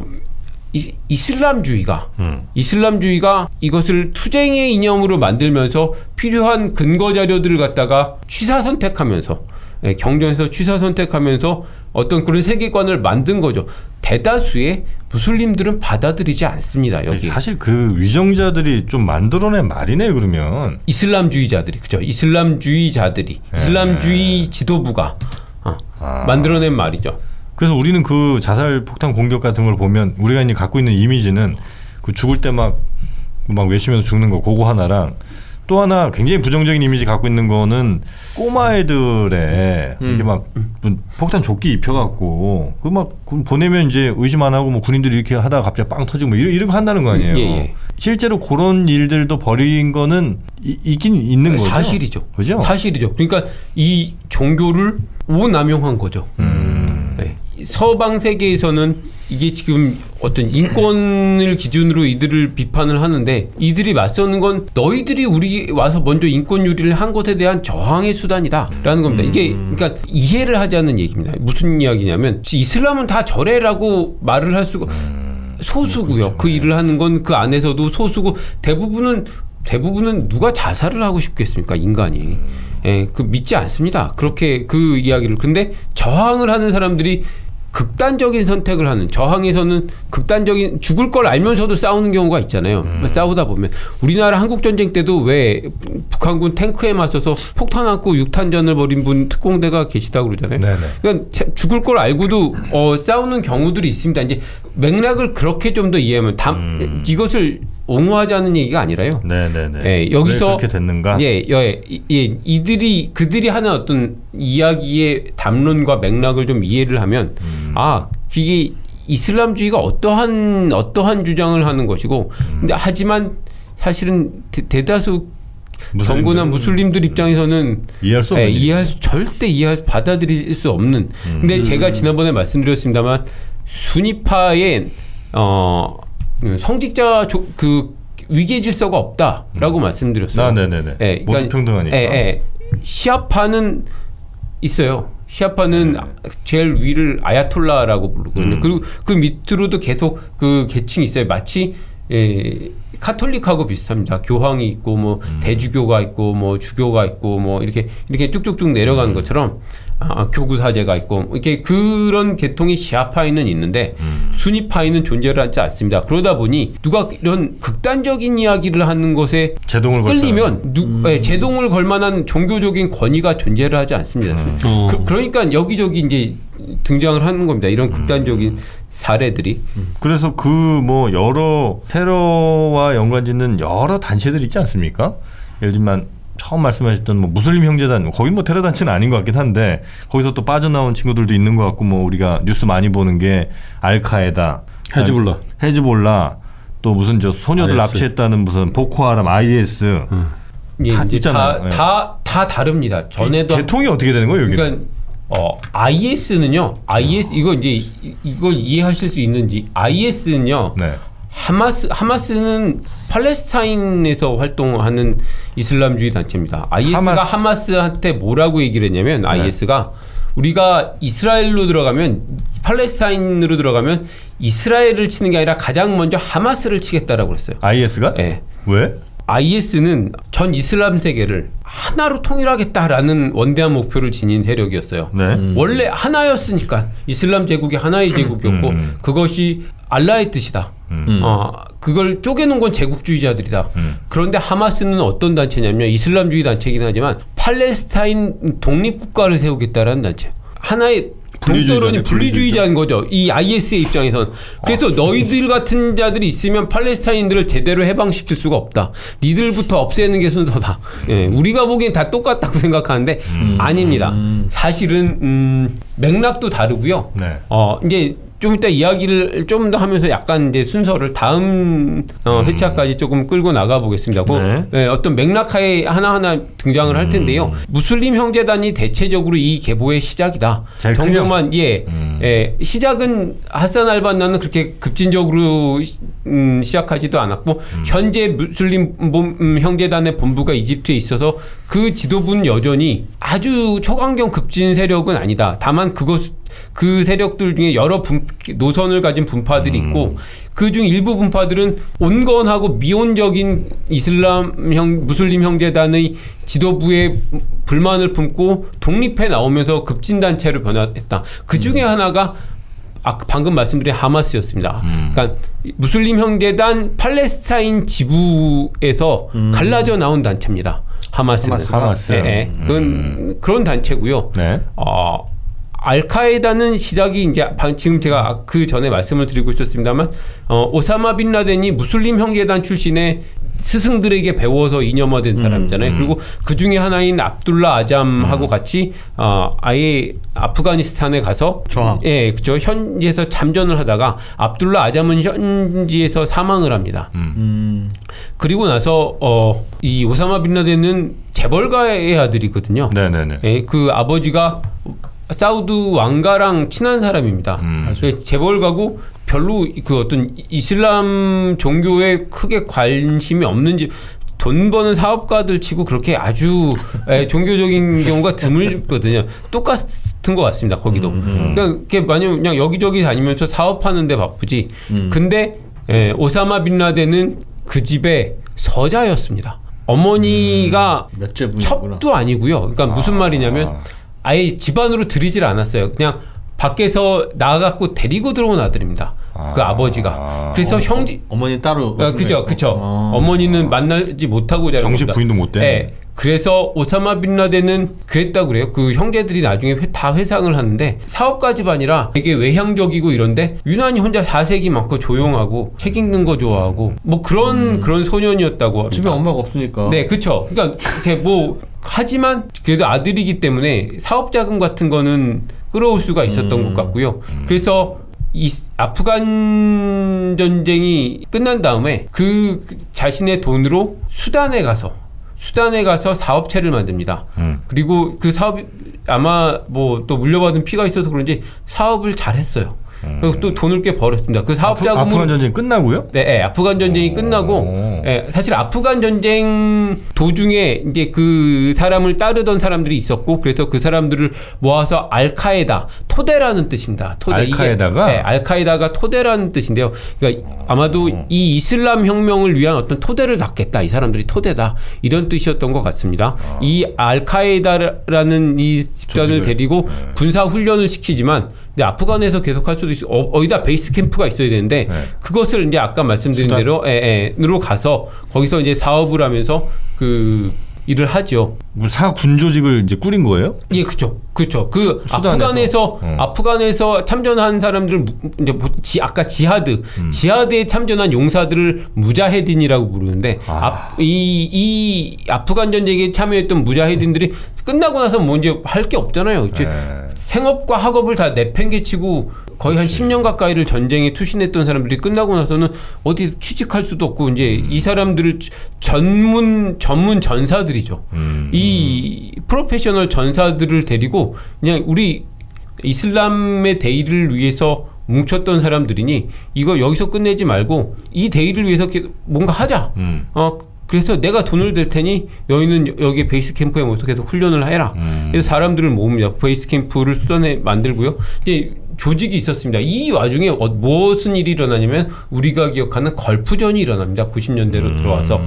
이, 이슬람주의가 음. 이슬람주의가 이것을 투쟁의 이념으로 만들면서 필요한 근거 자료들을 갖다가 취사 선택하면서 예, 경전에서 취사 선택하면서 어떤 그런 세계관을 만든 거죠. 대다수의 무슬림들은 받아들이지 않습니다. 여기 사실 그 위정자들이 좀 만들어낸 말이네. 그러면 이슬람주의자들이 그죠? 이슬람주의자들이 예. 이슬람주의 지도부가 어, 아. 만들어낸 말이죠. 그래서 우리는 그 자살 폭탄 공격 같은 걸 보면 우리가 이제 갖고 있는 이미지는 그 죽을 때 막 막 외치면서 죽는 거 그거 하나랑 또 하나 굉장히 부정적인 이미지 갖고 있는 거는 꼬마 애들의 음. 이렇게 막 폭탄 조끼 입혀갖고 그 막 보내면 이제 의심 안 하고 뭐 군인들이 이렇게 하다가 갑자기 빵 터지고 뭐 이런 이런 거 한다는 거 아니에요. 예, 예. 실제로 그런 일들도 벌인 거는 이, 있긴 있는 거죠. 사실이죠. 그죠? 사실이죠. 그러니까 이 종교를 오남용한 거죠. 음. 네. 서방 세계에서는 이게 지금 어떤 인권을 기준으로 이들을 비판을 하는데 이들이 맞서는 건 너희들이 우리 와서 먼저 인권 유리를 한 것에 대한 저항의 수단이다 라는 겁니다. 이게 그러니까 이해를 하자는 얘기입니다. 무슨 이야기냐면 이슬람은 다 저래라고 말을 할 수가 소수고요. 그 일을 하는 건 그 안에서도 소수고 대부분은 대부분은 누가 자살을 하고 싶겠습니까? 인간이. 예, 그 믿지 않습니다. 그렇게 그 이야기를. 근데 저항을 하는 사람들이 극단적인 선택을 하는, 저항에서는 극단적인, 죽을 걸 알면서도 싸우는 경우가 있잖아요. 음. 싸우다 보면 우리나라 한국전쟁 때도 왜 북한군 탱크에 맞서서 폭탄 안고 육탄전을 벌인 분 특공대가 계시다고 그러잖아요. 네네. 그러니까 죽을 걸 알고도 어, 싸우는 경우들이 있습니다. 이제 맥락을 그렇게 좀 더 이해하면 다, 음. 이것을 옹호하자는 얘기가 아니라요. 네네네. 예, 여기서 그렇게 됐는가? 예, 예, 예, 이들이 그들이 하는 어떤 이야기의 담론과 맥락을 좀 이해를 하면 음. 아, 이게 이슬람주의가 어떠한 어떠한 주장을 하는 것이고, 음. 근데 하지만 사실은 대, 대다수 무슬림들, 경고나 무슬림들 입장에서는 이해할 수 없는, 예, 이해할 수, 절대 이해할 받아들일 수 없는. 음. 근데 제가 지난번에 말씀드렸습니다만 수니파의 어. 성직자 조, 그 위계 질서가 없다라고 음. 말씀드렸어요. 아, 네네네. 예, 모두 그러니까, 평등하니까. 예, 예. 시아파는 있어요. 시아파는 네. 제일 위를 아야톨라라고 부르거든요. 음. 그리고 그 밑으로도 계속 그 계층이 있어요. 마치 예, 카톨릭하고 비슷합니다. 교황이 있고 뭐 음. 대주교가 있고 뭐 주교가 있고 뭐 이렇게 이렇게 쭉쭉쭉 내려가는 음. 것처럼. 아, 교구사제가 있고 이렇게 그런 계통이 시아파에는 있는데 음. 수니파에는 존재를 하지 않습니다. 그러다 보니 누가 이런 극단적인 이야기를 하는 것에 제동을 끌리면 누, 음. 예, 제동을 걸 만한 종교적인 권위가 존재를 하지 않습니다. 음. 어. 그, 그러니까 여기저기 이제 등장을 하는 겁니다. 이런 극단적인 음. 사례들이. 음. 그래서 그 뭐 여러 테러와 연관짓는 여러 단체들 있지 않습니까? 예를 들면 처음 말씀하셨던 뭐 무슬림 형제단, 거긴 뭐 테러 단체는 아닌 것 같긴 한데 거기서 또 빠져나온 친구들도 있는 것 같고, 뭐 우리가 뉴스 많이 보는 게 알카에다, 헤즈볼라, 헤즈볼라 또 무슨 저 소녀들 아이에스. 납치했다는 무슨 보코 하람, 아이에스 음. 다 예, 있잖아요. 다 다 예. 다릅니다. 전에도 계통이 어떻게 되는 거예요? 여기는? 그러니까 어, 아이에스는요. 아이에스 이거 이제 이걸 이해하실 수 있는지, 아이에스는요. 네. 하마스, 하마스는 팔레스타인에서 활동하는 이슬람주의 단체입니다. 아이에스가 하마스. 하마스한테 뭐라고 얘기를 했냐면, 네. 아이에스가 우리가 이스라엘로 들어가면, 팔레스타인으로 들어가면 이스라엘을 치는 게 아니라 가장 먼저 하마스를 치겠다라고 그랬어요. 아이에스가? 네. 왜? 아이에스는 전 이슬람 세계를 하나로 통일하겠다라는 원대한 목표를 지닌 세력이었어요. 네. 음. 원래 하나였으니까 이슬람 제국이 하나의 제국이었고 음. 그것이 알라의 뜻이다. 음. 어, 그걸 쪼개놓은 건 제국주의자들이다. 음. 그런데 하마스는 어떤 단체냐면 이슬람주의 단체이긴 하지만 팔레스타인 독립국가를 세우겠다라는 단체. 하나의 동서론이 분리주의자인 거죠. 이 아이에스의 입장에선. 그래서 아, 너희들 같은 자들이 있으면 팔레스타인들을 제대로 해방시킬 수가 없다. 니들부터 없애는 게 순서다. 예, 우리가 보기엔 다 똑같다고 생각하는데 음. 아닙니다. 음. 사실은 음, 맥락도 다르고요. 네. 어, 이제 좀 이따 이야기를 좀 더 하면서 약간 이제 순서를 다음 어, 회차까지 조금 끌고 나가 보겠습니다. 네. 네, 어떤 맥락하에 하나하나 등장을 할 텐데요. 음. 무슬림 형제단이 대체적으로 이 계보의 시작이다. 정도만 예, 음. 예, 시작은 하산 알반나는 그렇게 급진적으로 시, 음, 시작하지도 않았고 음. 현재 무슬림 음, 형제단의 본부가 이집트에 있어서 그 지도부는 여전히 아주 초강경 급진 세력은 아니다. 다만 그것 그 세력들 중에 여러 분, 노선을 가진 분파들이 있고 음. 그중 일부 분파들은 온건하고 미온적인 이슬람 형, 무슬림 형제단의 지도부에 불만을 품고 독립해 나오면서 급진단체로 변화했다. 그 중에 음. 하나가 아까 방금 말씀드린 하마스였습니다. 음. 그러니까 무슬림 형제단 팔레스타인 지부에서 음. 갈라져 나온 단체입니다. 하마스는. 하마스. 네, 네. 그건 음. 그런 단체고요. 네. 어, 알카에다는 시작이 이제 지금 제가 그 전에 말씀을 드리고 있었습니다만 어, 오사마 빈 라덴이 무슬림 형제단 출신의 스승들에게 배워서 이념화된 음, 사람이잖아요. 음. 그리고 그 중에 하나인 압둘라 아잠하고 음. 같이 어, 아예 아프가니스탄에 가서 저항. 예, 그렇죠. 현지에서 참전을 하다가 압둘라 아잠은 현지에서 사망을 합니다. 음. 그리고 나서 어, 이 오사마 빈 라덴은 재벌가의 아들이거든요. 네네네. 예, 그 아버지가 사우드 왕가랑 친한 사람입니다. 음. 재벌가고 별로 그 어떤 이슬람 종교에 크게 관심이 없는지, 돈 버는 사업가들 치고 그렇게 아주 에, 종교적인 경우가 드물거든요. 똑같은 것 같습니다. 거기도. 음, 음. 그러니까 만약 그냥 여기저기 다니면서 사업하는데 바쁘지. 음. 근데 에, 오사마 빈 라덴은 그 집에 서자였습니다. 어머니가 음, 첩도 아니고요. 그러니까 아. 무슨 말이냐면 아예 집안으로 들이질 않았어요. 그냥 밖에서 나가갖고 데리고 들어온 아들입니다. 아, 그 아버지가. 그래서 어, 형제 어머니 따로. 아, 그죠, 그죠. 아, 어머니는 아, 만나지 못하고 자란 정식 겁니다. 부인도 못 돼. 네. 그래서 오사마 빈 라덴은 그랬다고 그래요. 그 형제들이 나중에 회, 다 회상을 하는데 사업가 집안이라 되게 외향적이고 이런데 유난히 혼자 사색이 많고 조용하고 책 읽는 거 좋아하고 뭐 그런 음. 그런 소년이었다고 합니다. 집에 엄마가 없으니까. 네, 그쵸. 그러니까 이렇게 뭐 하지만 그래도 아들이기 때문에 사업 자금 같은 거는 끌어올 수가 있었던 음. 것 같고요. 음. 그래서 이 아프간 전쟁이 끝난 다음에 그 자신의 돈으로 수단에 가서 수단에 가서 사업체를 만듭니다. 음. 그리고 그 사업이 아마 뭐 또 물려받은 피가 있어서 그런지 사업을 잘했어요. 음. 그리고 또 돈을 꽤 벌었습니다. 그 사업 자금으로 아프, 아프간 전쟁 끝나고요? 네, 네, 아프간 전쟁이 오. 끝나고, 네, 사실 아프간 전쟁 도중에 이제 그 사람을 따르던 사람들이 있었고, 그래서 그 사람들을 모아서 알카에다 토대라는 뜻입니다. 토대. 알카에다가? 이게, 네, 알카에다가 토대라는 뜻인데요. 그러니까 아마도 오. 이 이슬람 혁명을 위한 어떤 토대를 닦겠다, 이 사람들이 토대다 이런 뜻이었던 것 같습니다. 아. 이 알카에다라는 이 집단을 조직을. 데리고 네. 군사 훈련을 시키지만. 아프간에서 계속 할 수도 있어. 어, 어디다 베이스 캠프가 있어야 되는데 네. 그것을 이제 아까 말씀드린 수단? 대로 에, 에로 가서 거기서 이제 사업을 하면서 그 일을 하죠. 사 군조직을 이제 꾸린 거예요? 예, 그렇죠, 그렇죠. 그 수단에서? 아프간에서 음. 아프간에서 참전한 사람들 이제 지, 아까 지하드, 음. 지하드에 참전한 용사들을 무자헤딘이라고 부르는데 이이 아. 이 아프간 전쟁에 참여했던 무자헤딘들이 음. 끝나고 나서 뭐 이제 할 게 없잖아요. 이제 생업과 학업을 다 내팽개치고 거의 그치. 한 십 년 가까이를 전쟁에 투신했던 사람들이 끝나고 나서는 어디 취직할 수도 없고 이제 음. 이 사람들을 전문 전문 전사들이죠. 음. 이 프로페셔널 전사들을 데리고 그냥 우리 이슬람의 대의를 위해서 뭉쳤던 사람들이니 이거 여기서 끝내지 말고 이 대의를 위해서 뭔가 하자. 음. 어, 그래서 내가 돈을 댈 테니 너희는 여기 베이스 캠프에 모여서 계속 훈련을 해라. 음. 그래서 사람들을 모읍니다. 베이스 캠프를 수단에 만들고요. 이제 조직이 있었습니다. 이 와중에 어, 무슨 일이 일어나냐면 우리가 기억하는 걸프전이 일어납니다. 구십 년대로 음. 들어와서.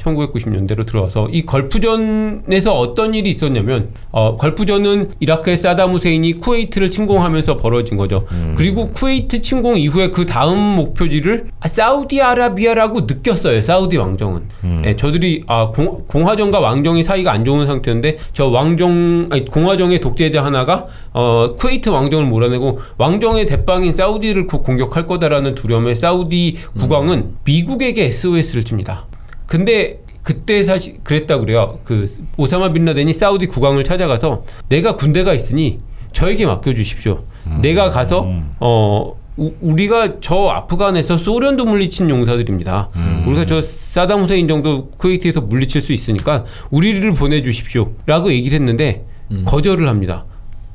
천구백구십 년대로 들어와서 이 걸프전에서 어떤 일이 있었냐면 어, 걸프전은 이라크의 사담 후세인이 쿠웨이트를 침공하면서 벌어진 거죠. 음. 그리고 쿠웨이트 침공 이후에 그 다음 목표지를 아, 사우디아라비아라고 느꼈어요. 사우디 왕정은. 음. 예, 저들이 아, 공, 공화정과 왕정의 사이가 안 좋은 상태인데 저 왕정 아니, 공화정의 독재자 하나가 어, 쿠웨이트 왕정을 몰아내고 왕정의 대빵인 사우디를 곧 공격할 거다라는 두려움에 사우디 국왕은 음. 미국에게 에스오에스를 칩니다. 근데 그때 사실 그랬다고 그래요. 그 오사마 빈라덴이 사우디 국왕을 찾아가서 내가 군대가 있으니 저에게 맡겨주십시오. 음. 내가 가서 음. 어 우, 우리가 저 아프간에서 소련도 물리친 용사들입니다. 음. 우리가 저 사담 후세인 정도 쿠웨이트에서 물리칠 수 있으니까 우리를 보내주십시오 라고 얘기를 했는데 음. 거절을 합니다.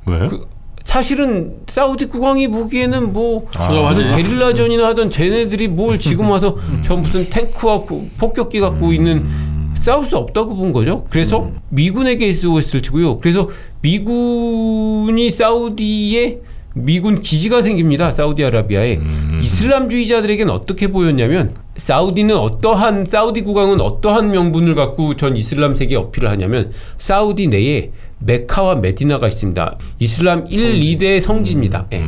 왜? 그, 사실은 사우디 국왕이 보기에는 뭐 아, 완전 네. 게릴라전이나 하던 쟤네들이 뭘 지금 와서 전 무슨 탱크와 폭격기 갖고 음. 있는 싸울 수 없다고 본 거죠. 그래서 음. 미군에게 에스오에스를 치고요. 그래서 미군이 사우디에 미군 기지가 생깁니다. 사우디아라비아에. 음. 이슬람주의자들에겐 어떻게 보였냐면 사우디는 어떠한 사우디 국왕은 어떠한 명분을 갖고 전 이슬람 세계에 어필을 하냐면 사우디 내에 메카와 메디나가 있습니다. 이슬람 일, 이대 성지입니다. 예.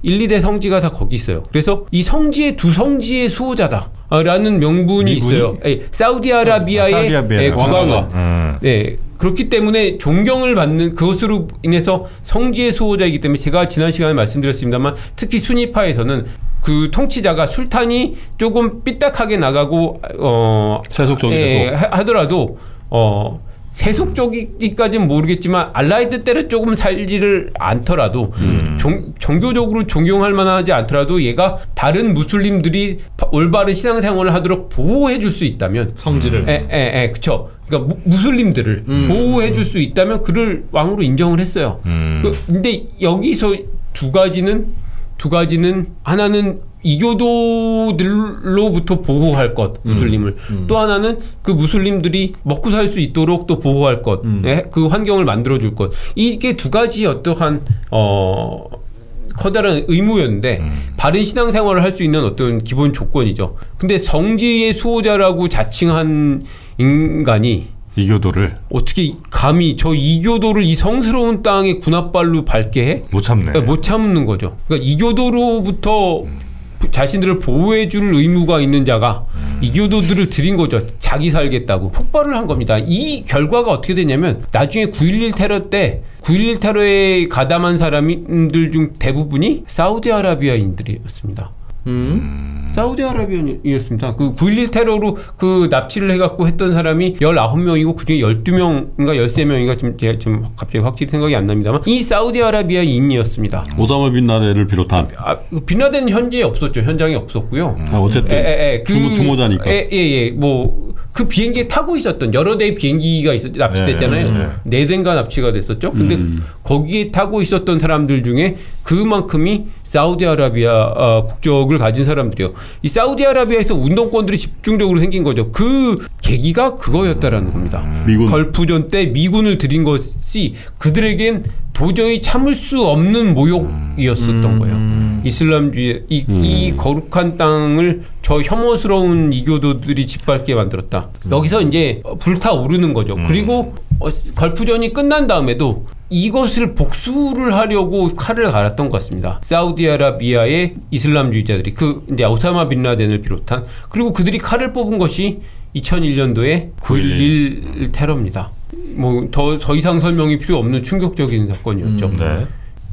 일, 이대 성지가 다 거기 있어요. 그래서 이 성지의 두 성지의 수호자다라는 명분이 미군이? 있어요. 예. 사우디아라비아의 아, 예, 국왕은 음. 예. 그렇기 때문에 존경을 받는 그것으로 인해서 성지의 수호자이기 때문에 제가 지난 시간에 말씀드렸습니다만 특히 수니파에서는 그 통치자가 술탄이 조금 삐딱하게 나가고 어, 세속적이 예, 되고 하더라도 어. 세속적이기까지는 모르겠지만 알라의 뜻대로 조금 살지를 않더라도 음. 종, 종교적으로 존경할 만하지 않더라도 얘가 다른 무슬림들이 올바른 신앙생활을 하도록 보호해 줄 수 있다면 성질을 에, 에, 에, 그쵸. 그러니까 무, 무슬림들을 음. 보호해 줄 수 있다면 그를 왕으로 인정을 했어요. 음. 그, 근데 여기서 두 가지는 두 가지는 하나는 이교도들로부터 보호할 것 무슬림을 음, 음. 또 하나는 그 무슬림들이 먹고 살 수 있도록 또 보호할 것 그 음. 환경을 만들어줄 것 이게 두 가지 어떠한 어 커다란 의무였는데 음. 바른 신앙생활을 할 수 있는 어떤 기본 조건이죠. 근데 성지의 수호자라고 자칭한 인간이 이교도를 어떻게 감히 저 이교도를 이 성스러운 땅에 군홧발로 밟게 해? 못 참네. 그러니까 못 참는 거죠. 그러니까 이교도로부터 음. 자신들을 보호해줄 의무가 있는 자가 음. 이교도들을 들인 거죠. 자기 살겠다고 폭발을 한 겁니다. 이 결과가 어떻게 되냐면 나중에 구일일 테러 때 구일일 테러에 가담한 사람들 중 대부분이 사우디아라비아인들이었습니다. 음. 사우디아라비아였습니다. 그 구일일 테러로 그 납치를 해갖고 했던 사람이 열아홉 명이고 그중에 열두 명인가 열세 명인가 지금, 제가 지금 갑자기 확실히 생각이 안 납니다만 이 사우디아라비아인이었습니다. 오사마 빈 라덴을 비롯한 아, 빈 라덴은 현지에 없었죠. 현장에 없었고요. 음. 아, 어쨌든 에, 에, 에, 그, 주모, 주모자니까 예예 뭐 그 비행기에 타고 있었던 여러 대의 비행기가 있었, 납치됐잖아요. 네, 네 대가 납치가 됐었죠. 근데 음. 거기에 타고 있었던 사람들 중에 그만큼이 사우디아라비아 어, 국적을 가진 사람들이요. 이 사우디아라비아에서 운동권들이 집중적으로 생긴 거죠. 그 계기가 그거였다라는 겁니다. 미군. 걸프전 때 미군을 들인 것이 그들에겐 도저히 참을 수 없는 모욕이었었던 음. 거예요. 이슬람주의 이, 음. 이 거룩한 땅을 저 혐오스러운 이교도들이 짓밟게 만들었다. 음. 여기서 이제 불타오르는 거죠. 음. 그리고 어, 걸프전이 끝난 다음에도 이것을 복수를 하려고 칼을 갈았던 것 같습니다. 사우디아라비아의 이슬람주의자들이 그 이제 오사마 빈 라덴을 비롯한 그리고 그들이 칼을 뽑은 것이 이천일 년도에 구일일 테러입니다. 뭐 더 더 이상 설명이 필요 없는 충격적인 사건이었죠. 음, 네.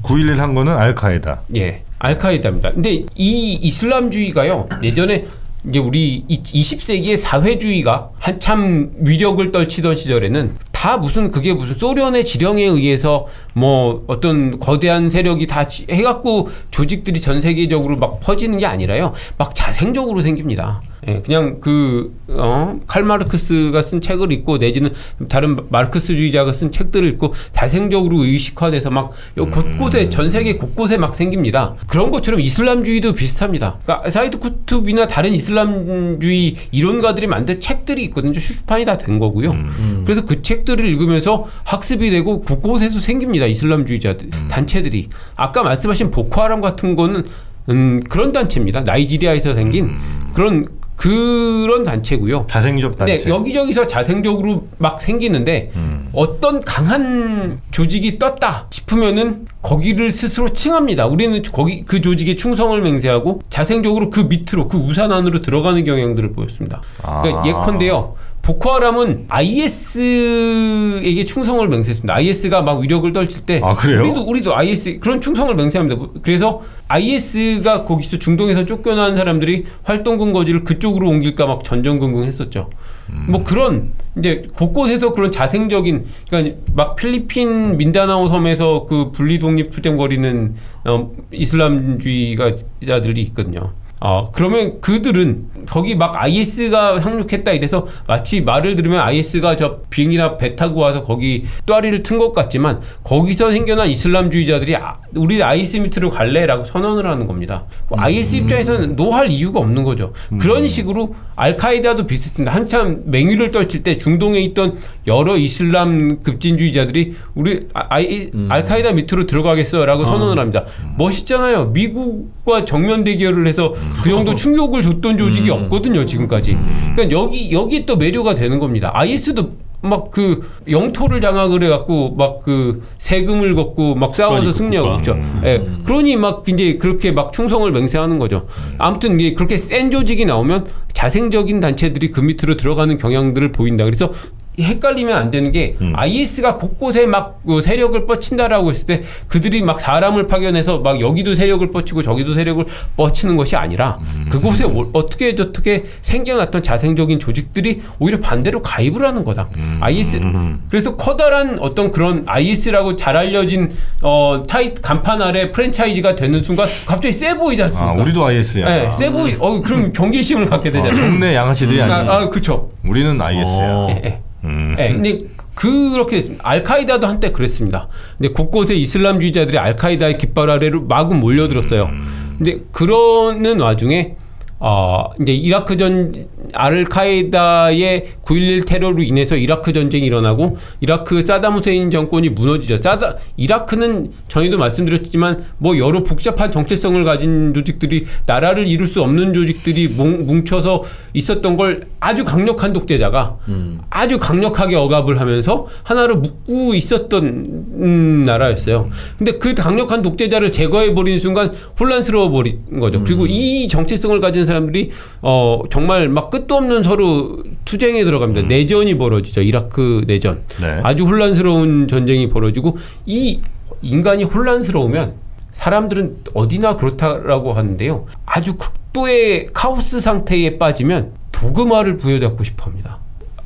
구일일 한 거는 알카에다. 예, 알카에다입니다. 근데 이 이슬람주의가요 예전에 이제 우리 이십 세기의 사회주의가 한참 위력을 떨치던 시절에는 다 무슨 그게 무슨 소련의 지령에 의해서 뭐 어떤 거대한 세력이 다 해갖고 조직들이 전 세계적으로 막 퍼지는 게 아니라요. 막 자생적으로 생깁니다. 예, 그냥 그, 어, 칼 마르크스가 쓴 책을 읽고 내지는 다른 마르크스주의자가 쓴 책들을 읽고 자생적으로 의식화돼서 막 음. 곳곳에 전 세계 곳곳에 막 생깁니다. 그런 것처럼 이슬람주의도 비슷합니다. 그러니까 사이드 쿠투브나 다른 이슬람주의 이론가들이 만든 책들이 있거든요. 출판이 다 된 거고요. 음. 그래서 그 책들을 읽으면서 학습이 되고 곳곳에서 생깁니다. 이슬람주의자 음. 단체들이 아까 말씀하신 보코 하람 같은 거는 음, 그런 단체입니다. 나이지리아에서 생긴 음. 그런 그런 단체고요. 자생적 단체. 네, 여기저기서 자생적으로 막 생기는데 음. 어떤 강한 조직이 떴다 싶으면은 거기를 스스로 칭합니다. 우리는 거기 그 조직에 충성을 맹세하고 자생적으로 그 밑으로 그 우산 안으로 들어가는 경향들을 보였습니다. 아. 그러니까 예컨대요. 보코하람은 아이에스에게 충성을 맹세했습니다. 아이에스가 막 위력을 떨칠 때 아, 그래요? 우리도 우리도 아이에스 그런 충성을 맹세합니다. 그래서 아이에스가 거기서 중동에서 쫓겨난 사람들이 활동근거지를 그쪽으로 옮길까 막 전전긍긍했었죠. 음. 뭐 그런 이제 곳곳에서 그런 자생적인 그러니까 막 필리핀 민다나오 섬에서 그 분리독립 투쟁거리는 어, 이슬람주의자들이 있거든요. 어, 그러면 그들은 거기 막 아이에스가 상륙했다 이래서 마치 말을 들으면 아이에스가 저 비행기나 배 타고 와서 거기 또아리를 튼 것 같지만 거기서 생겨난 이슬람주의자들이 아, 우리 아이에스 밑으로 갈래라고 선언을 하는 겁니다. 음. 아이에스 입장에서는 노할 이유가 없는 거죠. 음. 그런 식으로 알카에다도 비슷했습니다. 한참 맹위를 떨칠 때 중동에 있던 여러 이슬람 급진주의자들이 우리 아이, 음. 알카에다 밑으로 들어가겠어라고 선언을 어. 합니다. 멋있잖아요. 미국과 정면 대결을 해서 그 정도 충격을 줬던 조직이 음. 없거든요 지금까지. 그러니까 여기 여기 또 매료가 되는 겁니다. 아이에스도 막 그 영토를 장악을 해갖고 막 그 세금을 걷고 막 싸워서 승리하고 있죠. 음. 예. 그러니 막 이제 그렇게 막 충성을 맹세하는 거죠. 아무튼 이제 그렇게 센 조직이 나오면 자생적인 단체들이 그 밑으로 들어가는 경향들을 보인다. 그래서 헷갈리면 안 되는 게 음. 아이에스가 곳곳에 막 그 세력을 뻗친다라고 했을 때 그들이 막 사람을 파견해서 막 여기도 세력을 뻗치고 저기도 세력을 뻗치는 것이 아니라 음. 그곳에 음. 어떻게 저떻게 생겨났던 자생적인 조직들이 오히려 반대로 가입을 하는 거다. 음. 아이에스 음. 그래서 커다란 어떤 그런 아이에스라고 잘 알려진 어, 타입 간판 아래 프랜차이즈가 되는 순간 갑자기 세 보이지 않습니까? 아, 우리도 아이에스야. 네, 세 보이. 어, 그럼 경계심을 갖게 되잖아요. 동네 양아치들이 아니야. 아, 아 그렇죠. 우리는 아이에스야. 예, 예. 음. 네, 근데 그렇게 됐습니다. 알카에다도 한때 그랬습니다. 근데 곳곳에 이슬람주의자들이 알카에다의 깃발 아래로 마구 몰려들었어요. 근데 그러는 와중에 어, 이제 이라크 전, 알카에다의 구일일 테러로 인해서 이라크 전쟁이 일어나고, 이라크 사담 후세인 정권이 무너지죠. 사다, 이라크는 전에도 말씀드렸지만, 뭐 여러 복잡한 정체성을 가진 조직들이, 나라를 이룰 수 없는 조직들이 뭉, 뭉쳐서 있었던 걸 아주 강력한 독재자가 음. 아주 강력하게 억압을 하면서 하나로 묶고 있었던 음, 나라였어요. 근데 그 강력한 독재자를 제거해버린 순간 혼란스러워 버린 거죠. 그리고 음. 이 정체성을 가진 사람들이 어 정말 막 끝도 없는 서로 투쟁에 들어갑니다. 음. 내전이 벌어지죠. 이라크 내전. 네. 아주 혼란스러운 전쟁이 벌어지고, 이 인간이 혼란스러우면 사람들은 어디나 그렇다라고 하는데요, 아주 극도의 카오스 상태에 빠지면 도그마를 부여잡고 싶어합니다.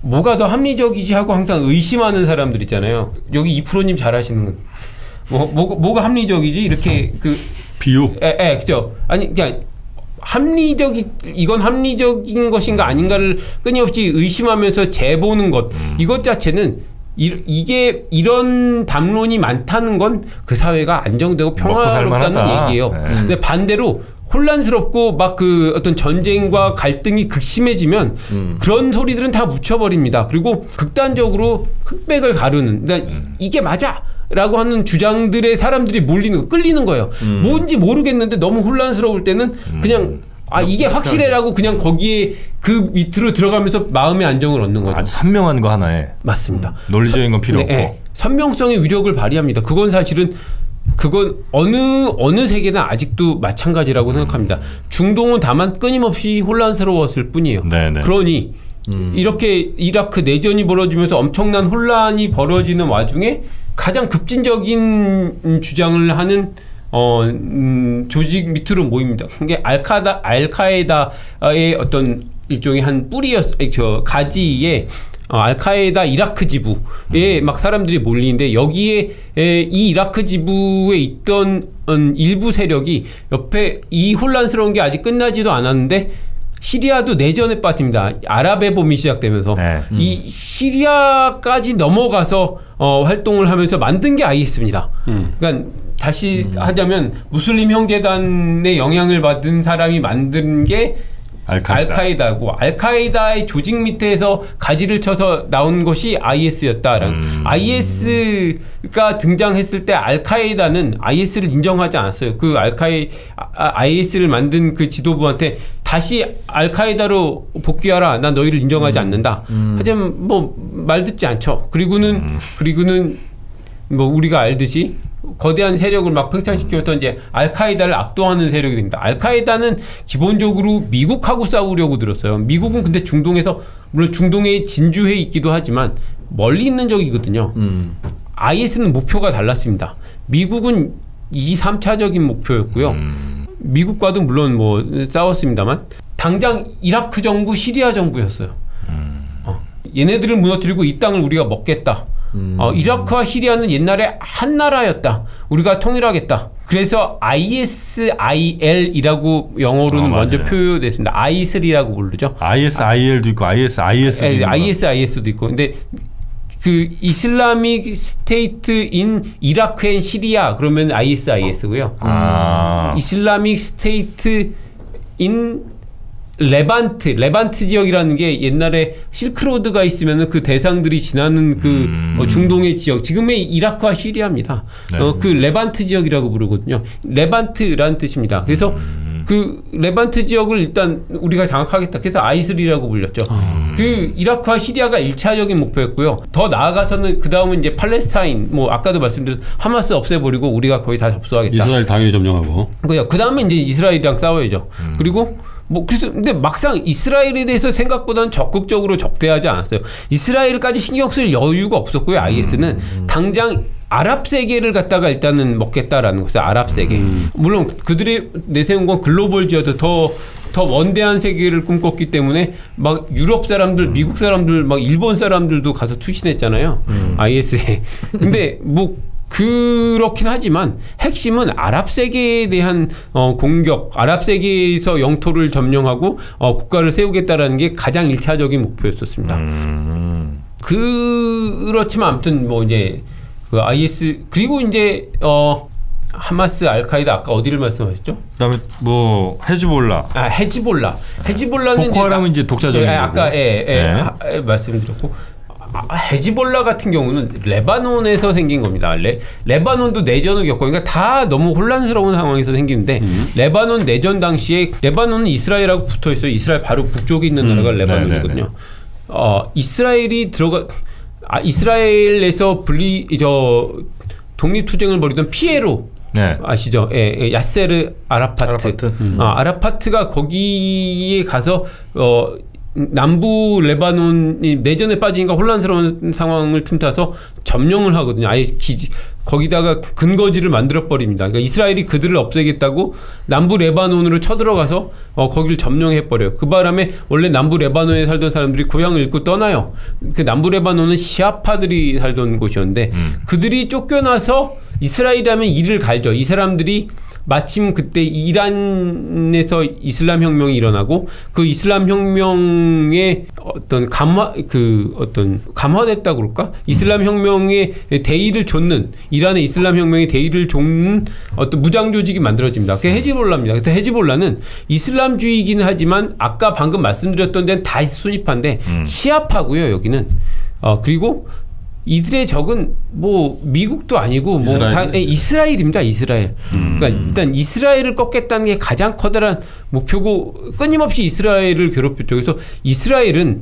뭐가 더 합리적이지 하고 항상 의심하는 사람들 있잖아요. 여기 이프로님 잘하시는 뭐, 뭐 뭐가 합리적이지 이렇게 그 비유. 에, 에, 그죠. 아니 그냥 합리적이, 이건 합리적인 것인가 아닌가를 끊임없이 의심하면서 재보는 것, 이것 자체는 이, 이게 이런 담론이 많다는 건 그 사회가 안정되고 평화롭다는 얘기예요. 네. 근데 반대로 혼란스럽고 막 그 어떤 전쟁과 갈등이 극심해지면 음. 그런 소리들은 다 묻혀버립니다. 그리고 극단적으로 흑백을 가르는, 그러니까 음. 이게 맞아 라고 하는 주장들의 사람들이 몰리는 거, 끌리는 거예요. 음. 뭔지 모르겠는데 너무 혼란스러울 때는 음. 그냥 아 이게 확실해라고 그냥 거기에 그 밑으로 들어가면서 마음의 안정을 얻는 거죠. 아주 선명한 거 하나에. 맞습니다. 논리적인 건 필요 없고. 네, 선명성의 위력을 발휘합니다. 그건 사실은 그건 어느 어느 세계나 아직도 마찬가지라고 음. 생각합니다. 중동은 다만 끊임없이 혼란스러웠을 뿐이에요. 네네. 그러니 음. 이렇게 이라크 내전이 벌어지면서 엄청난 혼란이 벌어지는 와중에 가장 급진적인 주장을 하는 어, 음, 조직 밑으로 모입니다. 그게 알카다, 알카에다의 어떤 일종의 한 뿌리였, 그, 가지의 어, 알카에다 이라크 지부에 음. 막 사람들이 몰리는데, 여기에 에, 이 이라크 지부에 있던 음, 일부 세력이 옆에 이 혼란스러운 게 아직 끝나지도 않았는데 시리아도 내전에 빠집니다. 아랍의 봄이 시작되면서 네. 음. 이 시리아까지 넘어가서 어, 활동을 하면서 만든 게 아이에스입니다. 음. 그러니까 다시 음. 하자면 무슬림 형제단의 영향을 받은 사람이 만든 게 알카에다. 알카에다고, 알카에다의 조직 밑에서 가지를 쳐서 나온 것이 아이에스였다라는. 음. 아이에스가 등장했을 때 알카에다는 아이에스를 인정하지 않았어요. 그 알카에 아이에스를 만든 그 지도부한테 다시 알카에다로 복귀하라, 난 너희를 인정하지 음. 않는다. 음. 하지만 뭐 말 듣지 않죠. 그리고는 음. 그리고는 뭐 우리가 알듯이 거대한 세력을 막 팽창시키면서 이제 알카에다를 압도하는 세력이 됩니다. 알카에다는 기본적으로 미국하고 싸우려고 들었어요. 미국은 근데 중동에서, 물론 중동의 진주해 있기도 하지만 멀리 있는 적이거든요. 음. 아이에스는 목표가 달랐습니다. 미국은 이, 삼차적인 목표였고요. 음. 미국과도 물론 뭐 싸웠습니다만 당장 이라크 정부, 시리아 정부였어요. 음. 어. 얘네들을 무너뜨리고 이 땅을 우리가 먹겠다. 음. 어, 이라크와 시리아는 옛날에 한 나라였다. 우리가 통일하겠다. 그래서 아이에스아이엘이라고 영어로는 어, 먼저 표현됐습니다. 아이슬이라고 부르죠. 아이에스아이엘도 있고 아이에스아이에스도 있고 아이에스아이에스도 있고. 근데 그 이슬라믹 스테이트 인 이라크 앤 시리아 그러면 아이에스아이에스고요. 아. 이슬라믹 스테이트 인 레반트, 레반트 지역이라는 게 옛날에 실크로드가 있으면은 그 대상들이 지나는 그 음. 어, 중동의 지역, 지금의 이라크와 시리아입니다. 네. 어, 그 레반트 지역이라고 부르거든요. 레반트라는 뜻입니다. 그래서 음. 그 레반트 지역을 일단 우리가 장악하겠다. 그래서 아이슬이라고 불렸죠. 음. 그 이라크와 시리아가 일차적인 목표였고요. 더 나아가서는 그 다음은 이제 팔레스타인, 뭐 아까도 말씀드렸 하마스 없애버리고 우리가 거의 다 접수하겠다. 이스라엘 당연히 점령하고. 그 다음에 이제 이스라엘이랑 싸워야죠. 음. 그리고 뭐, 그래서, 근데 막상 이스라엘에 대해서 생각보다는 적극적으로 적대하지 않았어요. 이스라엘까지 신경 쓸 여유가 없었고요, 아이에스는. 음, 음. 당장 아랍 세계를 갖다가 일단은 먹겠다라는 거죠, 아랍 세계. 음. 물론 그들이 내세운 건 글로벌 지어도 더, 더 원대한 세계를 꿈꿨기 때문에 막 유럽 사람들, 음. 미국 사람들, 막 일본 사람들도 가서 투신했잖아요, 음. 아이에스에. 근데 뭐, 그렇긴 하지만 핵심은 아랍 세계에 대한 어, 공격, 아랍 세계에서 영토를 점령하고 어, 국가를 세우겠다라는 게 가장 일차적인 목표였었습니다. 음. 그... 그렇지만 아무튼 뭐 이제 그 아이에스 그리고 이제 어 하마스, 알카에다, 아까 어디를 말씀하셨죠? 그다음에 뭐 헤즈볼라. 아 헤즈볼라. 헤즈볼라는 보코 하람은 이제 독자적인 거고. 아까 예, 예, 예. 하, 예, 말씀드렸고 아, 헤즈볼라 같은 경우는 레바논에서 생긴 겁니다. 레, 레바논도 내전을 겪고 그러니까 다 너무 혼란스러운 상황에서 생기는데 음. 레바논 내전 당시에 레바논은 이스라엘하고 붙어있어요. 이스라엘 바로 북쪽에 있는 나라가 음. 레바논이거든요. 네네네. 어 이스라엘이 들어가 아, 이스라엘에서 분리 저 독립투쟁을 벌이던 피에로 네. 아시죠? 예, 예, 야세르 아라파트, 아라파트. 음. 아, 아라파트가 거기에 가서 어, 남부 레바논이 내전에 빠지니까 혼란스러운 상황을 틈타서 점령을 하거든요. 아예 기지, 거기다가 근거지를 만들어버립니다. 그러니까 이스라엘이 그들을 없애겠다고 남부 레바논으로 쳐들어가서 어, 거기를 점령해버려요. 그 바람에 원래 남부 레바논에 살던 사람들이 고향을 잃고 떠나요. 그 남부 레바논은 시아파들이 살던 곳이었는데 음. 그들이 쫓겨나서 이스라엘이라면 이를 갈죠. 이 사람들이 마침 그때 이란에서 이슬람 혁명이 일어나고 그 이슬람 혁명의 어떤 감화 그 어떤 감화됐다고 그럴까? 이슬람 혁명의 대의를 좇는 이란의 이슬람 혁명의 대의를 좇는 어떤 무장 조직이 만들어집니다. 그게 헤즈볼라입니다. 그래서 헤즈볼라는 이슬람주의이긴 하지만 아까 방금 말씀드렸던 데는 다 순위파인데 음. 시아파고요. 여기는 어 그리고 이들의 적은 뭐 미국도 아니고 뭐 이스라엘. 다, 예, 이스라엘입니다. 이스라엘. 음. 그러니까 일단 이스라엘을 꺾겠다는 게 가장 커다란 목표고 끊임없이 이스라엘을 괴롭혔죠. 그래서 이스라엘은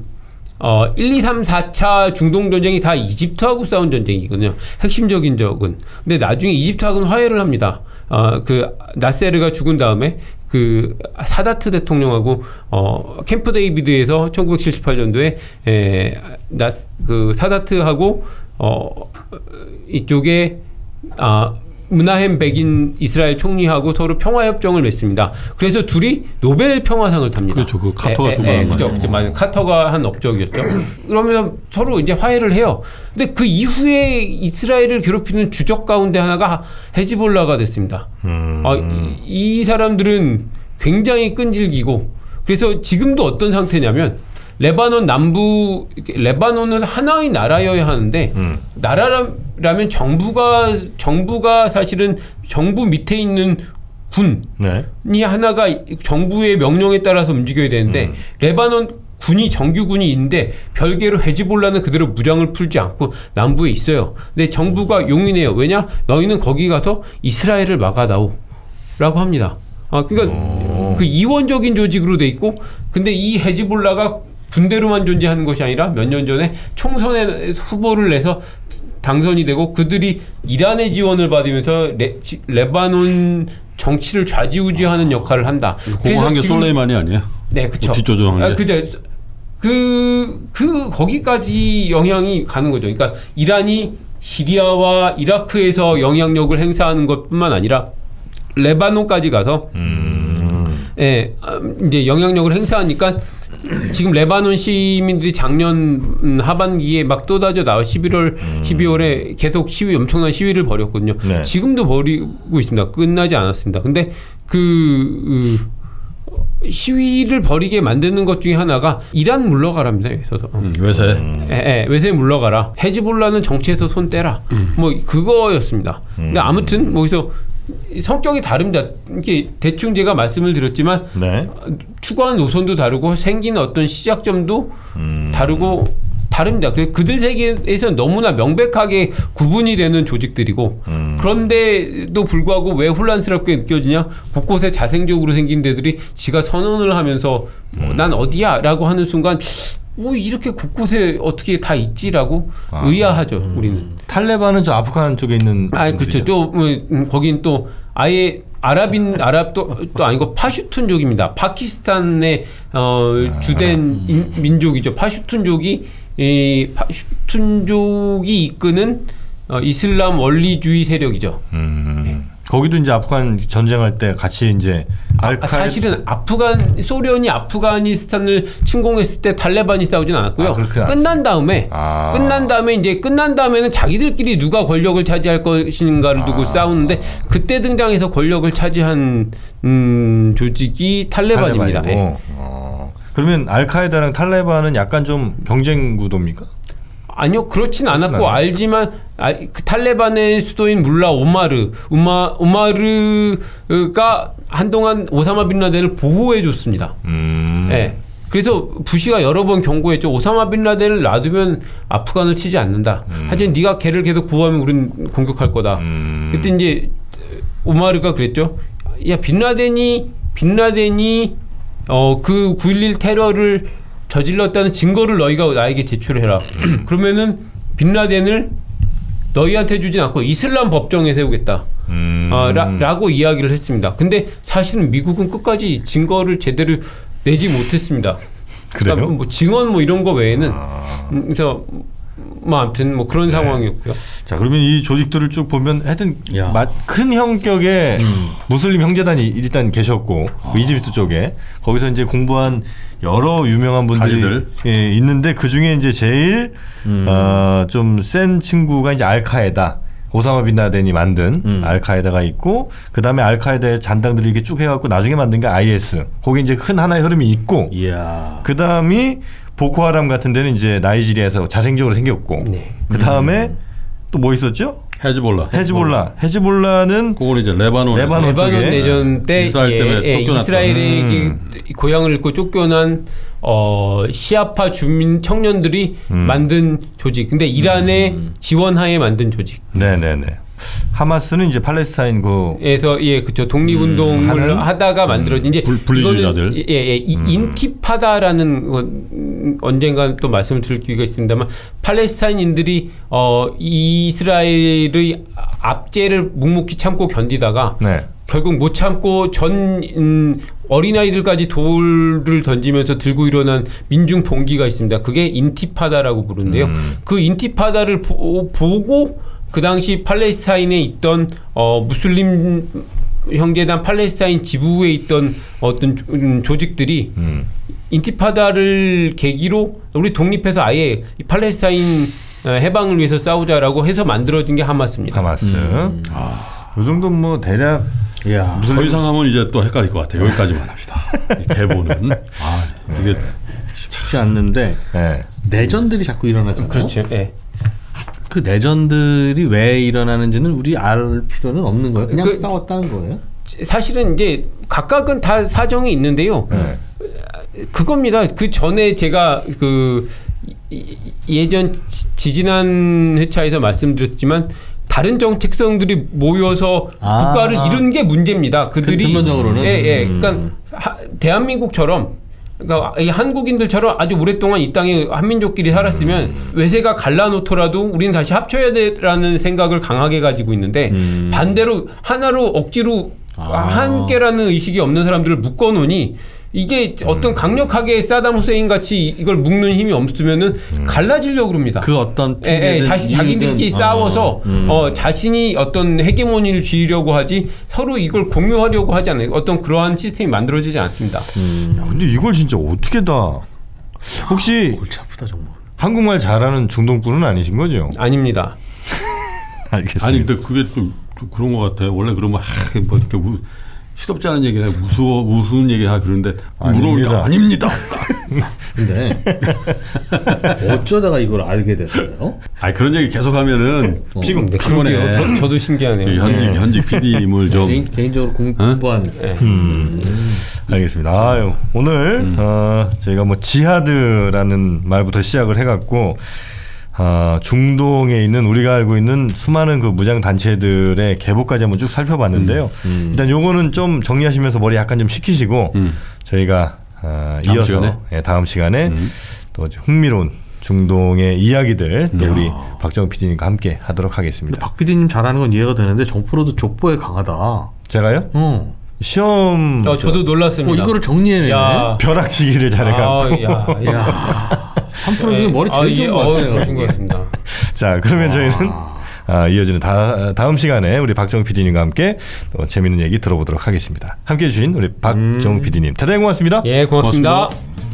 어, 일, 이, 삼, 사 차 중동 전쟁이 다 이집트하고 싸운 전쟁이거든요. 핵심적인 적은. 근데 나중에 이집트하고는 화해를 합니다. 어, 그 나세르가 죽은 다음에 그 사다트 대통령하고 어, 캠프 데이비드에서 천구백칠십팔 년도에 에, 나, 그 사다트하고 어, 이쪽에 아, 무나헴 베긴 이스라엘 총리하고 서로 평화협정을 맺습니다. 그래서 둘이 노벨 평화상을 탑니다. 그렇죠. 그 카터가 주관한 거죠. 그렇죠. 맞아요. 카터가 한 업적이었죠. 그러면서 서로 이제 화해를 해요. 근데 그 이후에 이스라엘을 괴롭히는 주적 가운데 하나가 헤즈볼라가 됐습니다. 음. 아, 이, 이 사람들은 굉장히 끈질기고 그래서 지금도 어떤 상태냐면 레바논 남부 레바논은 하나의 나라여야 하는데 음. 나라라면 정부가 정부가 사실은 정부 밑에 있는 군이 네. 하나가 정부의 명령에 따라서 움직여야 되는데 음. 레바논 군이 정규군이 있는데 별개로 헤즈볼라는 그대로 무장을 풀지 않고 남부에 있어요. 근데 정부가 용인해요. 왜냐? 너희는 거기 가서 이스라엘을 막아다오 라고 합니다. 아 그러니까 오. 그 이원적인 조직으로 돼 있고 근데 이 헤즈볼라가 군대로만 존재하는 것이 아니라 몇 년 전에 총선에 후보를 내서 당선이 되고 그들이 이란의 지원을 받으면서 레, 지, 레바논 정치를 좌지우지하는 역할을 한다. 공헌한 게 솔레이마니 아니에요? 네, 그렇죠. 뒷조정한 게. 그, 그 거기까지 영향이 가는 거죠. 그러니까 이란이 시리아와 이라크에서 영향력을 행사하는 것뿐만 아니라 레바논까지 가서 음. 예, 이제 영향력을 행사하니까. 지금 레바논 시민들이 작년 하반기에 막 쏟아져 나와 십일월, 음. 십이월에 계속 시위, 엄청난 시위를 벌였거든요. 네. 지금도 벌이고 있습니다. 끝나지 않았습니다. 근데 그, 으, 시위를 벌이게 만드는 것 중에 하나가 이란 물러가랍니다. 음, 외세. 음. 예, 예, 외세에 물러가라. 헤즈볼라는 정치에서 손 떼라. 음. 뭐, 그거였습니다. 음. 근데 아무튼, 뭐, 여기서 성격이 다릅니다. 이게 대충 제가 말씀을 드렸지만 네. 추구하는 노선도 다르고 생긴 어떤 시작점도 음. 다르고 다릅니다. 그래서 그들 세계에서는 너무나 명백하게 구분이 되는 조직들이고 음. 그런데도 불구하고 왜 혼란스럽게 느껴지냐? 곳곳에 자생적으로 생긴 데들이 지가 선언을 하면서 음. 난 어디야? 라고 하는 순간 뭐 이렇게 곳곳에 어떻게 다 있지라고 아, 의아하죠. 음. 우리는 탈레반은 저 아프간 쪽에 있는 아 그렇죠. 또 뭐, 거긴 또 아예 아랍인 아랍도 또 아니고 파슈툰족입니다. 파키스탄의 어, 아, 주된 아. 인, 민족이죠. 파슈툰족이 이 파슈툰족이 이끄는 어, 이슬람 원리주의 세력이죠. 음. 네. 거기도 이제 아프간 전쟁할 때 같이 이제 알카 아, 사실은 아프간 소련이 아프가니스탄을 침공했을 때 탈레반이 싸우진 않았고요. 아, 끝난 다음에 아. 끝난 다음에 이제 끝난 다음에는 자기들끼리 누가 권력을 차지할 것인가를 두고 아. 싸우는데 그때 등장해서 권력을 차지한 음, 조직이 탈레반입니다. 네. 어. 그러면 알카에다랑 탈레반은 약간 좀 경쟁 구도입니까? 아니요, 그렇진, 그렇진 않았고 않아요. 알지만 아, 그 탈레반의 수도인 물라 오마르 우마, 오마르가 한동안 오사마 빈 라덴을 보호해줬습니다. 음. 네. 그래서 부시가 여러 번 경고했죠. 오사마 빈 라덴을 놔두면 아프간을 치지 않는다. 음. 하지만 네가 걔를 계속 보호하면 우린 공격할 거다. 음. 그때 이제 오마르가 그랬죠. 야, 빈 라덴이 빈 라덴이 어, 그 구일일 테러를 저질렀다는 증거를 너희가 나에게 제출해라. 그러면은 빈라덴을 너희한테 주진 않고 이슬람 법정에 세우겠다. 음. 아, 라, 라고 이야기를 했습니다. 근데 사실은 미국은 끝까지 증거를 제대로 내지 못했습니다. 그래요? 그러니까 뭐 증언 뭐 이런 거 외에는. 아. 그래서 뭐 아무튼 뭐 그런 네. 상황이었고요. 자, 그러면 이 조직들을 쭉 보면 하여튼 마, 큰 형격의 음. 무슬림 형제단이 일단 계셨고 아. 이집트 쪽에 거기서 이제 공부한 여러 유명한 분들이 예, 있는데 그 중에 이제 제일 음. 어, 좀 센 친구가 이제 알카에다, 오사마 빈 라덴이 만든 음. 알카에다가 있고, 그 다음에 알카에다의 잔당들이 이렇게 쭉 해갖고 나중에 만든 게 아이에스. 거기 이제 큰 하나의 흐름이 있고, 그 다음이 보코 하람 같은 데는 이제 나이지리아에서 자생적으로 생겼고, 네. 그 다음에 음. 또 뭐 있었죠? 헤즈볼라. 헤즈볼라. 헤즈볼라는 그걸 이제 레바논 레바논, 레바논 쪽에 내전 때 이스라엘 때문에 예, 예, 쫓겨났다. 이스라엘이 음. 고향을 잃고 쫓겨난 어, 시아파 주민 청년들이 음. 만든 조직. 근데 이란의 음. 지원하에 만든 조직. 네네네. 하마스는 이제 팔레스타인 그에서 예 그죠 독립운동을 음, 하다가 만들어진 이제 분리주의자들 예예 예, 음. 인티파다라는 건 언젠가 또 말씀을 드릴 기회가 있습니다만, 팔레스타인인들이 어 이스라엘의 압제를 묵묵히 참고 견디다가 네. 결국 못 참고 전 음, 어린아이들까지 돌을 던지면서 들고 일어난 민중 봉기가 있습니다. 그게 인티파다라고 부르는데요. 음. 그 인티파다를 보, 보고 그 당시 팔레스타인에 있던 어, 무슬림 형제단 팔레스타인 지부에 있던 어떤 조직들이 음. 인티파다를 계기로 우리 독립해서 아예 팔레스타인 해방을 위해서 싸우자라고 해서 만들어진 게 하마스입니다. 하마스. 음. 아, 이 정도 뭐 대략. 이야. 무슨 더 이상 하면 이제 또 헷갈릴 것 같아요. 여기까지만 합시다. 대본은. 아, 이게 네. 쉽지 않는데 네. 내전들이 자꾸 일어나잖아요. 그렇죠. 네. 그 내전들이 왜 일어나는지는 우리 알 필요는 없는 거예요? 그냥 그, 싸웠다는 거예요? 사실은 이제 각각은 다 사정이 있는데요. 네. 그겁니다. 그 전에 제가 그 예전 지지난 회차에서 말씀드렸지만 다른 정책성들이 모여서 아, 국가를 아. 이룬 게 문제입니다. 그들이 근본적으로는 예, 예. 그러니까 하, 대한민국처럼 그러니까 이 한국인들처럼 아주 오랫동안 이 땅에 한민족끼리 살았으면 음. 외세가 갈라놓더라도 우리는 다시 합쳐야 되라는 생각을 강하게 가지고 있는데 음. 반대로 하나로 억지로 아. 한 개라는 의식이 없는 사람들을 묶어놓으니 이게 음. 어떤 강력하게 사담 후세인 같이 이걸 묶는 힘이 없으면은 음. 갈라지려고 합니다. 그 어떤 에, 에, 다시 자기들끼리 싸워서 어. 음. 어, 자신이 어떤 헤게모니를 쥐려고 하지 서로 이걸 공유하려고 하지 않아요. 어떤 그러한 시스템이 만들어지지 않습니다. 음. 야, 근데 이걸 진짜 어떻게 다 혹시 아, 골치 아프다, 정말. 한국말 잘하는 중동분은 아니신 거죠? 아닙니다. 알겠습니다. 아니 근데 그게 좀, 좀 그런 것 같아요. 원래 그런 거 뭐 이렇게 우, 시덥지 않은 얘기나 무서워 무슨 얘기야 그런데 물어보니까 아닙니다. 근데 어쩌다가 이걸 알게 됐어요? 아 그런 얘기 계속하면은 어, 피곤 피곤해요. 저, 저도 신기하네요. 현직 네. 현직 피디님을 좀 개인, 개인적으로 공부한. 어? 네. 음. 알겠습니다. 아유, 오늘 음. 어, 저희가 뭐 지하드라는 말부터 시작을 해갖고. 어, 중동에 있는 우리가 알고 있는 수많은 그 무장 단체들의 계보까지 한번 쭉 살펴봤는데요. 음, 음. 일단 요거는 좀 정리하시면서 머리 약간 좀 식히시고 음. 저희가 어, 다음 이어서 시간에? 예, 다음 시간에 음. 또 흥미로운 중동의 이야기들 또 야. 우리 박정우 피디님과 함께 하도록 하겠습니다. 박 피디님 잘하는 건 이해가 되는데 정프로도 족보에 강하다. 제가요? 응. 시험. 어, 저도 놀랐습니다. 어, 이거를 정리해내네. 벼락치기를 잘해갖고. 아, 야, 야. 삼 프로 중에 머리 제일 좋은 것 같아요. 자, 그러면 아. 저희는 아, 이어지는 다, 다음 시간에 우리 박정우 피디님과 함께 또 재미있는 얘기 들어보도록 하겠습니다. 함께해 주신 우리 박정우 음. 피디님 대단히 고맙습니다. 예, 고맙습니다. 고맙습니다.